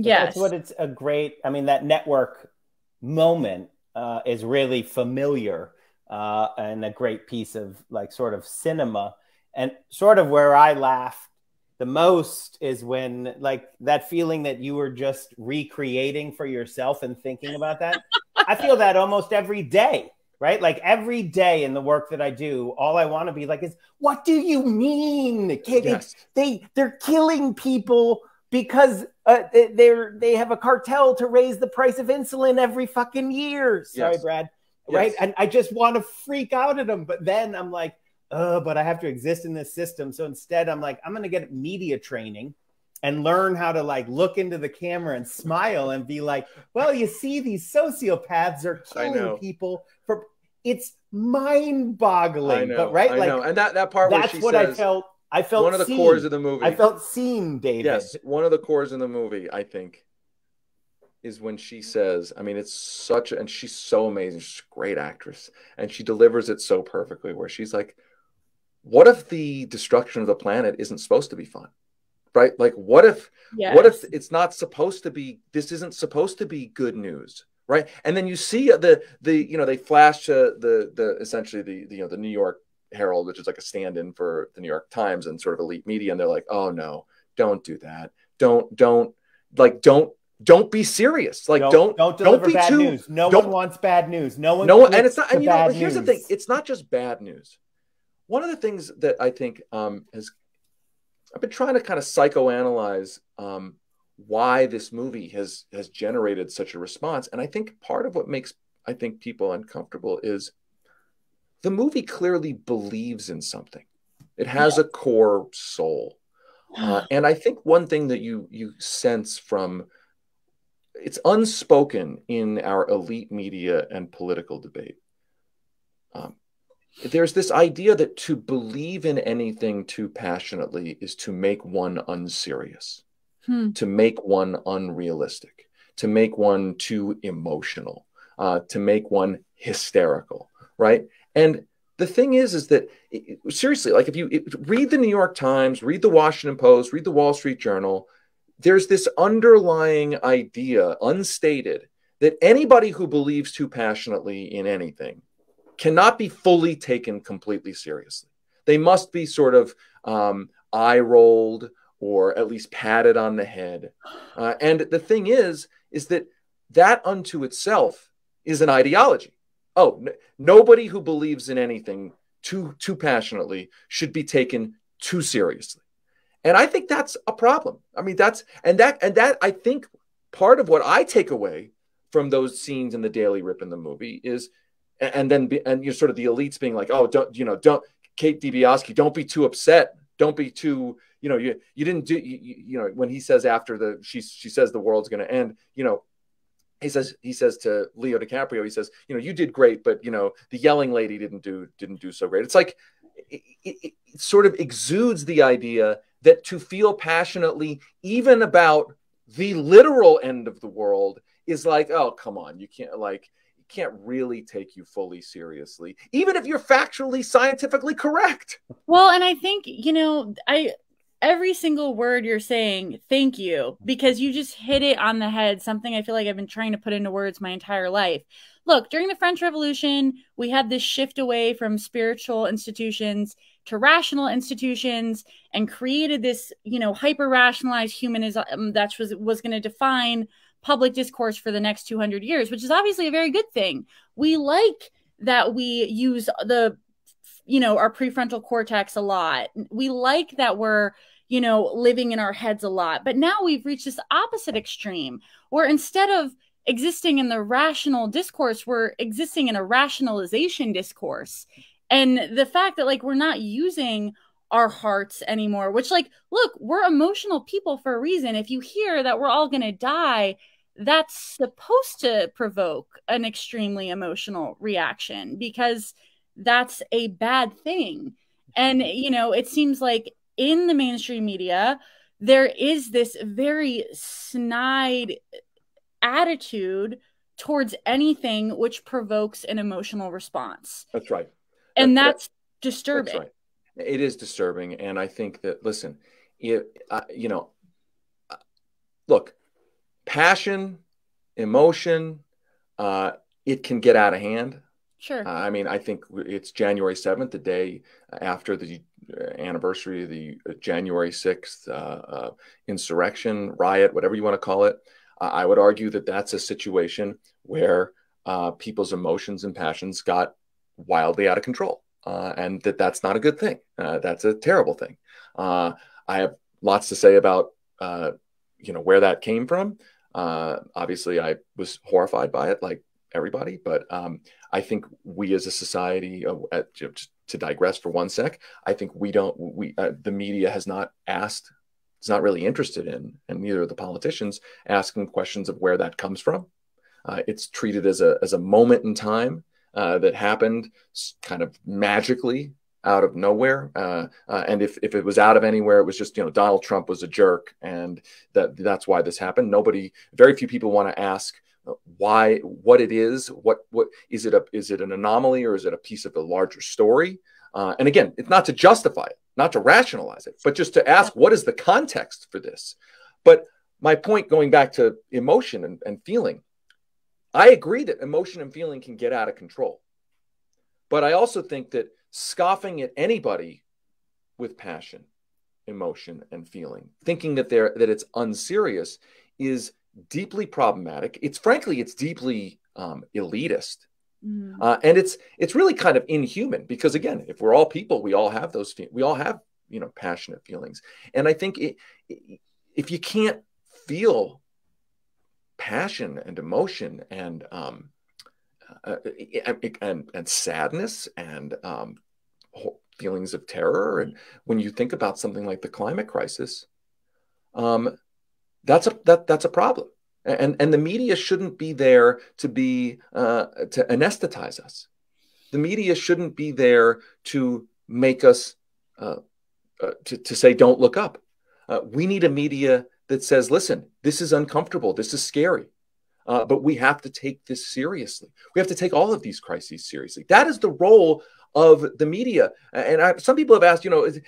Yes, that's what it's a great. I mean, that network moment uh, is really familiar uh, and a great piece of like sort of cinema, and sort of where I laugh the most is when like that feeling that you were just recreating for yourself and thinking about that. I feel that almost every day, right? Like every day in the work that I do, all I want to be like is, what do you mean? Yes. They, they're killing people because uh, they're, they have a cartel to raise the price of insulin every fucking year. Sorry, yes. Brad. Yes. Right. And I just want to freak out at them. But then I'm like, oh, but I have to exist in this system. So instead, I'm like, I'm going to get media training and learn how to like look into the camera and smile and be like, well, you see, these sociopaths are killing people for it's mind-boggling. I know, but right, I like know. And that that part that's where she what says, I felt. I felt one of the seen. cores of the movie. I felt seen, David. Yes, one of the cores in the movie, I think, is when she says, I mean, it's such, and she's so amazing. She's a great actress, and she delivers it so perfectly. Where she's like, what if the destruction of the planet isn't supposed to be fun, right? Like, what if, yes. what if it's not supposed to be, this isn't supposed to be good news, right? And then you see the, the you know, they flash uh, the, the, essentially the, the, you know, the New York Herald, which is like a stand-in for the New York Times and sort of elite media. And they're like, oh no, don't do that. Don't, don't, like, don't, Don't be serious. Like, don't, don't, don't, don't be bad too, news. No one wants bad news. No one, no one, and it's not, and you know, here's the thing. It's not just bad news. One of the things that I think um, has, I've been trying to kind of psychoanalyze um, why this movie has, has generated such a response. And I think part of what makes, I think people uncomfortable is the movie clearly believes in something. It has yeah. a core soul. Uh, and I think one thing that you, you sense from, it's unspoken in our elite media and political debate. Um, there's this idea that to believe in anything too passionately is to make one unserious, hmm. to make one unrealistic, to make one too emotional, uh, to make one hysterical, right? And the thing is, is that it, seriously, like if you it, read the New York Times, read the Washington Post, read the Wall Street Journal, there's this underlying idea, unstated, that anybody who believes too passionately in anything cannot be fully taken completely seriously. They must be sort of um, eye-rolled or at least patted on the head. Uh, and the thing is, is that that unto itself is an ideology. Oh, n- nobody who believes in anything too, too passionately should be taken too seriously. And I think that's a problem. I mean, that's, and that, and that, I think part of what I take away from those scenes in the Daily Rip in the movie is, and, and then, be, and you're sort of the elites being like, oh, don't, you know, don't, Kate Dibiasky, don't be too upset. Don't be too, you know, you, you didn't do, you, you know, when he says after the, she, she says the world's going to end, you know, He says, he says to Leo DiCaprio, he says, you know, you did great, but, you know, the yelling lady didn't do, didn't do so great. It's like, it, it, it sort of exudes the idea that to feel passionately, even about the literal end of the world, is like, oh, come on, you can't, like, you can't really take you fully seriously, even if you're factually, scientifically correct. Well, and I think, you know, I, every single word you're saying, thank you, because you just hit it on the head. Something I feel like I've been trying to put into words my entire life. Look, during the French Revolution, we had this shift away from spiritual institutions to rational institutions, and created this, you know, hyper-rationalized humanism that was, was going to define public discourse for the next two hundred years, which is obviously a very good thing. We like that we use the, you know, our prefrontal cortex a lot. We like that we're, you know, living in our heads a lot. But now we've reached this opposite extreme where instead of existing in the rational discourse, we're existing in a rationalization discourse. And the fact that, like, we're not using our hearts anymore, which, like, look, we're emotional people for a reason. If you hear that we're all going to die, that's supposed to provoke an extremely emotional reaction, because that's a bad thing. And, you know, it seems like in the mainstream media, there is this very snide attitude towards anything which provokes an emotional response. That's right. That's and that's right. disturbing. That's right. It is disturbing. And I think that, listen, it, uh, you know, uh, look, passion, emotion, uh, it can get out of hand. Sure. Uh, I mean, I think it's January seventh, the day after the anniversary of the January sixth uh, uh, insurrection, riot, whatever you want to call it. Uh, I would argue that that's a situation where uh, people's emotions and passions got wildly out of control, uh, and that that's not a good thing. Uh, that's a terrible thing. Uh, I have lots to say about, uh, you know, where that came from. Uh, obviously, I was horrified by it, like everybody, but um, I think we as a society, uh, at, just to digress for one sec, I think we don't, we, uh, the media has not asked, it's not really interested in, and neither are the politicians, asking questions of where that comes from. Uh, it's treated as a, as a moment in time uh, that happened kind of magically out of nowhere. Uh, uh, and if, if it was out of anywhere, it was just, you know, Donald Trump was a jerk, and that that's why this happened. Nobody, very few people want to ask why, what it is, what, what is it? A, is it an anomaly, or is it a piece of a larger story? Uh, and again, it's not to justify it, not to rationalize it, but just to ask, what is the context for this? But my point, going back to emotion and, and feeling, I agree that emotion and feeling can get out of control. But I also think that scoffing at anybody with passion, emotion, and feeling, thinking that they're, that it's unserious, is deeply problematic. It's frankly, it's deeply um, elitist. Mm. Uh, and it's, it's really kind of inhuman, because again, if we're all people, we all have those, we all have, you know, passionate feelings. And I think it, it, if you can't feel passion and emotion and, um, uh, and, and sadness and, um, feelings of terror, and when you think about something like the climate crisis, um, that's a, that, that's a problem. And, and the media shouldn't be there to be, uh, to anesthetize us. The media shouldn't be there to make us, uh, uh, to, to say, don't look up. Uh, we need a media that says, listen, this is uncomfortable, this is scary, uh, but we have to take this seriously. We have to take all of these crises seriously. That is the role of the media. And I, some people have asked, you know, is,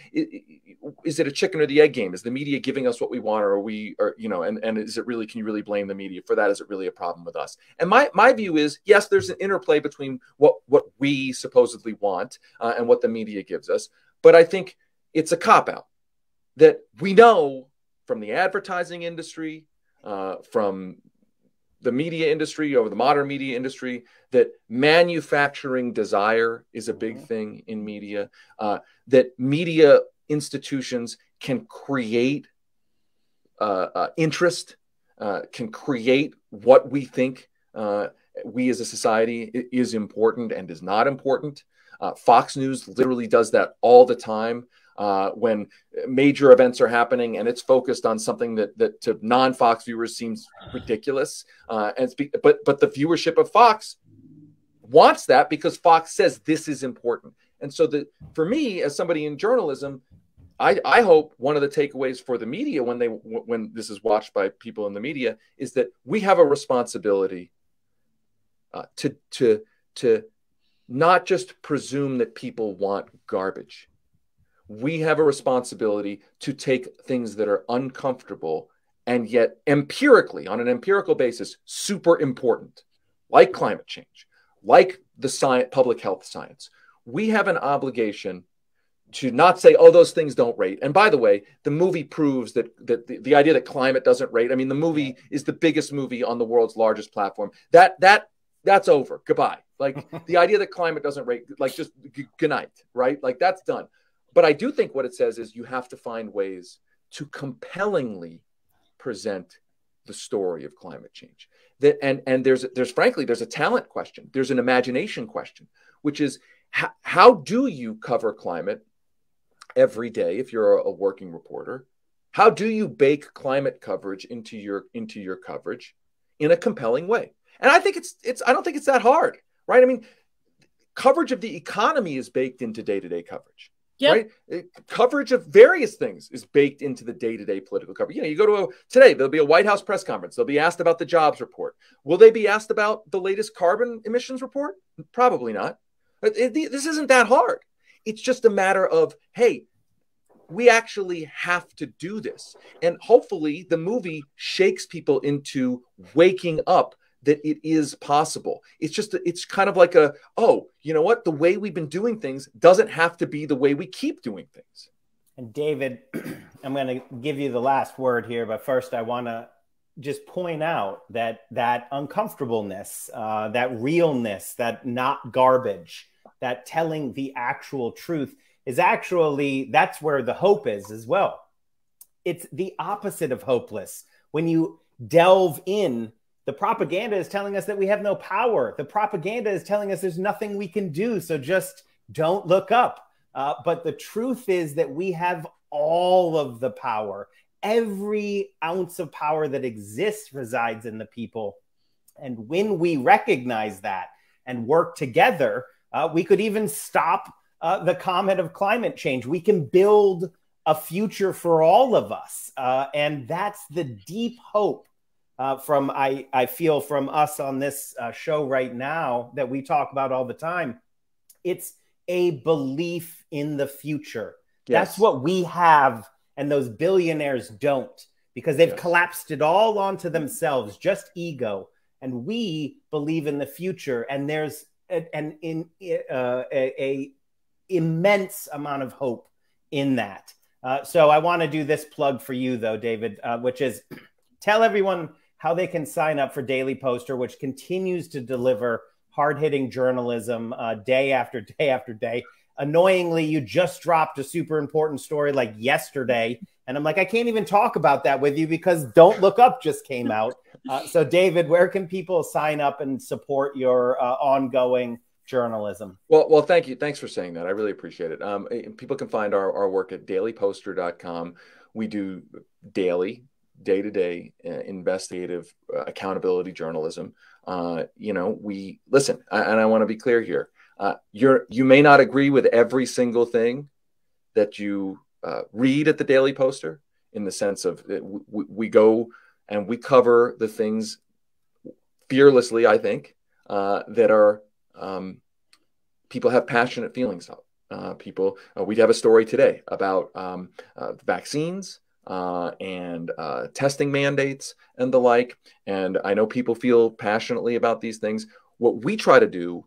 is it a chicken or the egg game? Is the media giving us what we want, or are we, or, you know, and, and is it really, can you really blame the media for that? Is it really a problem with us? And my, my view is, yes, there's an interplay between what, what we supposedly want uh, and what the media gives us. But I think it's a cop-out that we know from the advertising industry, uh, from the media industry, over the modern media industry, that manufacturing desire is a big thing in media, uh, that media institutions can create uh, uh, interest, uh, can create what we think uh, we as a society is important and is not important. Uh, Fox News literally does that all the time. uh, when major events are happening and it's focused on something that, that to non-Fox viewers seems ridiculous. Uh, and it's but, but the viewership of Fox wants that because Fox says this is important. And so the, for me, as somebody in journalism, I, I hope one of the takeaways for the media when they when this is watched by people in the media is that we have a responsibility uh, to to to not just presume that people want garbage. We have a responsibility to take things that are uncomfortable and yet empirically, on an empirical basis, super important, like climate change, like the science, public health science. We have an obligation to not say, oh, those things don't rate. And by the way, the movie proves that, that the, the idea that climate doesn't rate. I mean, the movie is the biggest movie on the world's largest platform. That that that's over. Goodbye. Like the idea that climate doesn't rate, like just good night, right? Like that's done. But I do think what it says is you have to find ways to compellingly present the story of climate change. That and and there's there's frankly there's a talent question. There's an imagination question, which is how, how do you cover climate every day if you're a working reporter? How do you bake climate coverage into your into your coverage in a compelling way? And I think it's it's I don't think it's that hard, right? I mean, coverage of the economy is baked into day-to-day coverage. Yep. Right? It, coverage of various things is baked into the day-to-day political coverage. You know, you go to a, today, there'll be a White House press conference. They'll be asked about the jobs report. Will they be asked about the latest carbon emissions report? Probably not. It, it, this isn't that hard. It's just a matter of, hey, we actually have to do this. And hopefully the movie shakes people into waking up that it is possible. It's just, it's kind of like a, oh, you know what? The way we've been doing things doesn't have to be the way we keep doing things. And David, I'm going to give you the last word here, but first I want to just point out that that uncomfortableness, uh, that realness, that not garbage, that telling the actual truth is actually, that's where the hope is as well. It's the opposite of hopeless. When you delve in, the propaganda is telling us that we have no power. The propaganda is telling us there's nothing we can do. So just don't look up. Uh, but the truth is that we have all of the power. Every ounce of power that exists resides in the people. And when we recognize that and work together, Uh, we could even stop uh, the comet of climate change. We can build a future for all of us. Uh, and that's the deep hope uh, from, I, I feel, from us on this uh, show right now that we talk about all the time. It's a belief in the future. Yes. That's what we have. And those billionaires don't, because they've yes. collapsed it all onto themselves, just ego. And we believe in the future. And there's and in uh, a, a immense amount of hope in that. Uh, so I want to do this plug for you, though, David, uh, which is tell everyone how they can sign up for Daily Poster, which continues to deliver hard-hitting journalism uh, day after day after day. Annoyingly, you just dropped a super important story like yesterday. And I'm like, I can't even talk about that with you because Don't Look Up just came out. Uh, so, David, where can people sign up and support your uh, ongoing journalism? Well, well, thank you. Thanks for saying that. I really appreciate it. Um, people can find our, our work at daily poster dot com. We do daily, day-to-day, uh, investigative, uh, accountability journalism. Uh, you know, we listen, I, and I want to be clear here. Uh, you're, you may not agree with every single thing that you uh, read at the Daily Poster, in the sense of w we go and we cover the things fearlessly, I think, uh, that are um, people have passionate feelings of. Uh, people, uh, we'd have a story today about um, uh, vaccines uh, and uh, testing mandates and the like. And I know people feel passionately about these things. What we try to do,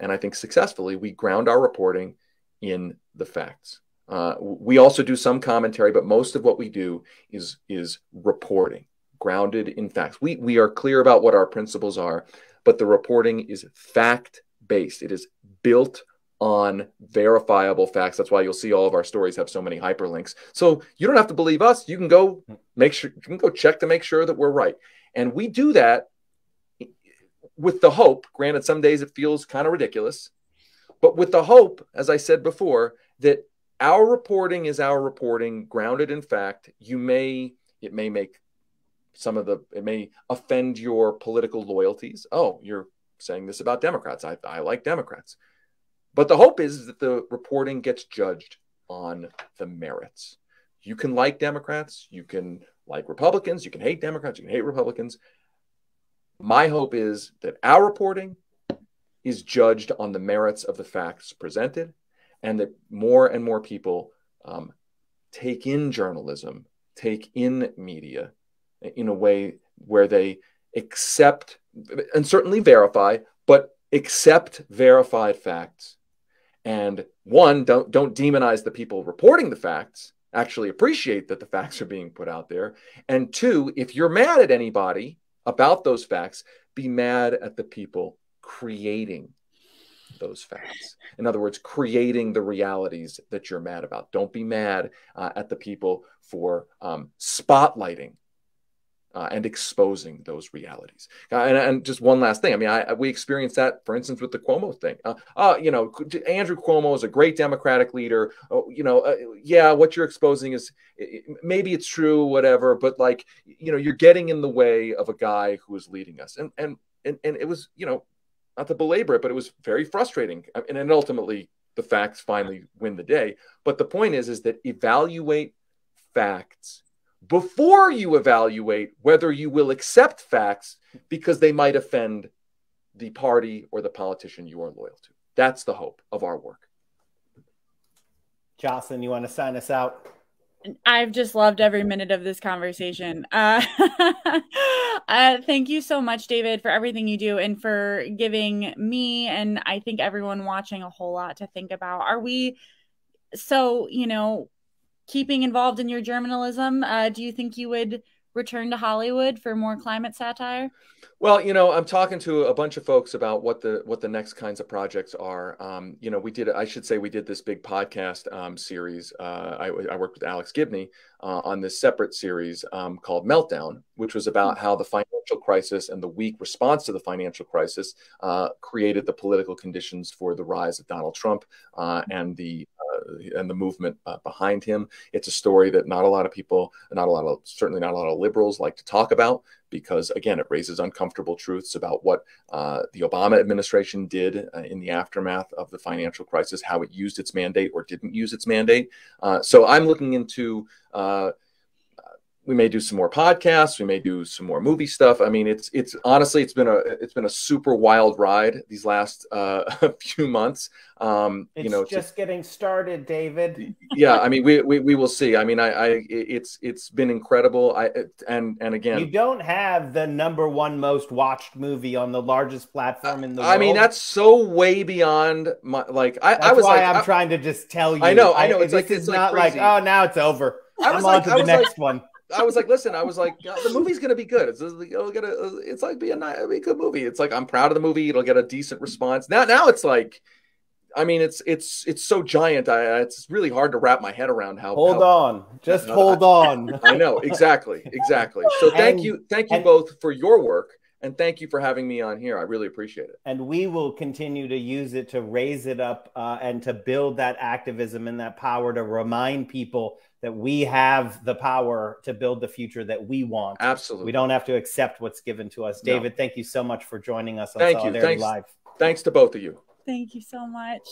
and I think successfully, we ground our reporting in the facts. Uh, we also do some commentary, but most of what we do is is reporting, grounded in facts. We, we are clear about what our principles are, but the reporting is fact-based. It is built on verifiable facts. That's why you'll see all of our stories have so many hyperlinks. So you don't have to believe us. You can go make sure, you can go check to make sure that we're right. And we do that with the hope, granted some days it feels kind of ridiculous, but with the hope, as I said before, that Our reporting is our reporting, grounded in fact. You may, it may make some of the, it may offend your political loyalties. Oh, you're saying this about Democrats. I, I like Democrats. But the hope is that the reporting gets judged on the merits. You can like Democrats. You can like Republicans. You can hate Democrats. You can hate Republicans. My hope is that our reporting is judged on the merits of the facts presented, and that more and more people um, take in journalism, take in media in a way where they accept and certainly verify, but accept verified facts. And one, don't, don't demonize the people reporting the facts, actually appreciate that the facts are being put out there. And two, if you're mad at anybody about those facts, be mad at the people creating those facts. In other words, creating the realities that you're mad about. Don't be mad uh, at the people for um, spotlighting Uh, and exposing those realities. Uh, and, and just one last thing. I mean, I, we experienced that, for instance, with the Cuomo thing. Uh, uh, you know, Andrew Cuomo is a great Democratic leader. Oh, you know, uh, yeah, what you're exposing is, maybe it's true, whatever, but like, you know, you're getting in the way of a guy who is leading us. And, and, and, and it was, you know, not to belabor it, but it was very frustrating. And, and ultimately, the facts finally win the day. But the point is, is that evaluate facts before you evaluate whether you will accept facts, because they might offend the party or the politician you are loyal to. That's the hope of our work. Jocelyn, you want to sign us out? I've just loved every minute of this conversation. Uh, uh, thank you so much, David, for everything you do and for giving me and I think everyone watching a whole lot to think about. Are we, so, you know, keeping involved in your journalism, uh, do you think you would return to Hollywood for more climate satire? Well, you know, I'm talking to a bunch of folks about what the what the next kinds of projects are. Um, you know, we did, I should say, we did this big podcast um, series. Uh, I, I worked with Alex Gibney uh, on this separate series um, called Meltdown, which was about how the financial crisis and the weak response to the financial crisis uh, created the political conditions for the rise of Donald Trump uh, and the and the movement uh, behind him. It's a story that not a lot of people, not a lot of, certainly not a lot of liberals like to talk about, because again, it raises uncomfortable truths about what uh, the Obama administration did uh, in the aftermath of the financial crisis, how it used its mandate or didn't use its mandate. Uh, so I'm looking into, uh, we may do some more podcasts, we may do some more movie stuff. I mean, it's, it's honestly, it's been a, it's been a super wild ride these last uh, few months. Um, it's you know, just to, getting started, David. Yeah. I mean, we, we, we will see. I mean, I, I, it's, it's been incredible. I, and, and again, you don't have the number one most watched movie on the largest platform in the I world. I mean, that's so way beyond my, like, I, that's I was why like, I'm I, trying to just tell you, I know, I know. It's I, like, it's not like, like, oh, now it's over. I was I'm like, on to I the next like, one. I was like, listen, I was like, the movie's going to be good. It's, like, it'll get a, it's like be a, it'll be a good movie. It's like, I'm proud of the movie. It'll get a decent response. Now, now it's like, I mean, it's, it's, it's so giant. I, it's really hard to wrap my head around how. Hold how, on. Just uh, hold on. I know. Exactly. Exactly. So thank and, you. Thank you and, both for your work. And thank you for having me on here. I really appreciate it. And we will continue to use it to raise it up uh, and to build that activism and that power to remind people that we have the power to build the future that we want. Absolutely. We don't have to accept what's given to us. David, no. Thank you so much for joining us on Solidarity Live. Thank you. Thanks to both of you. Thank you so much.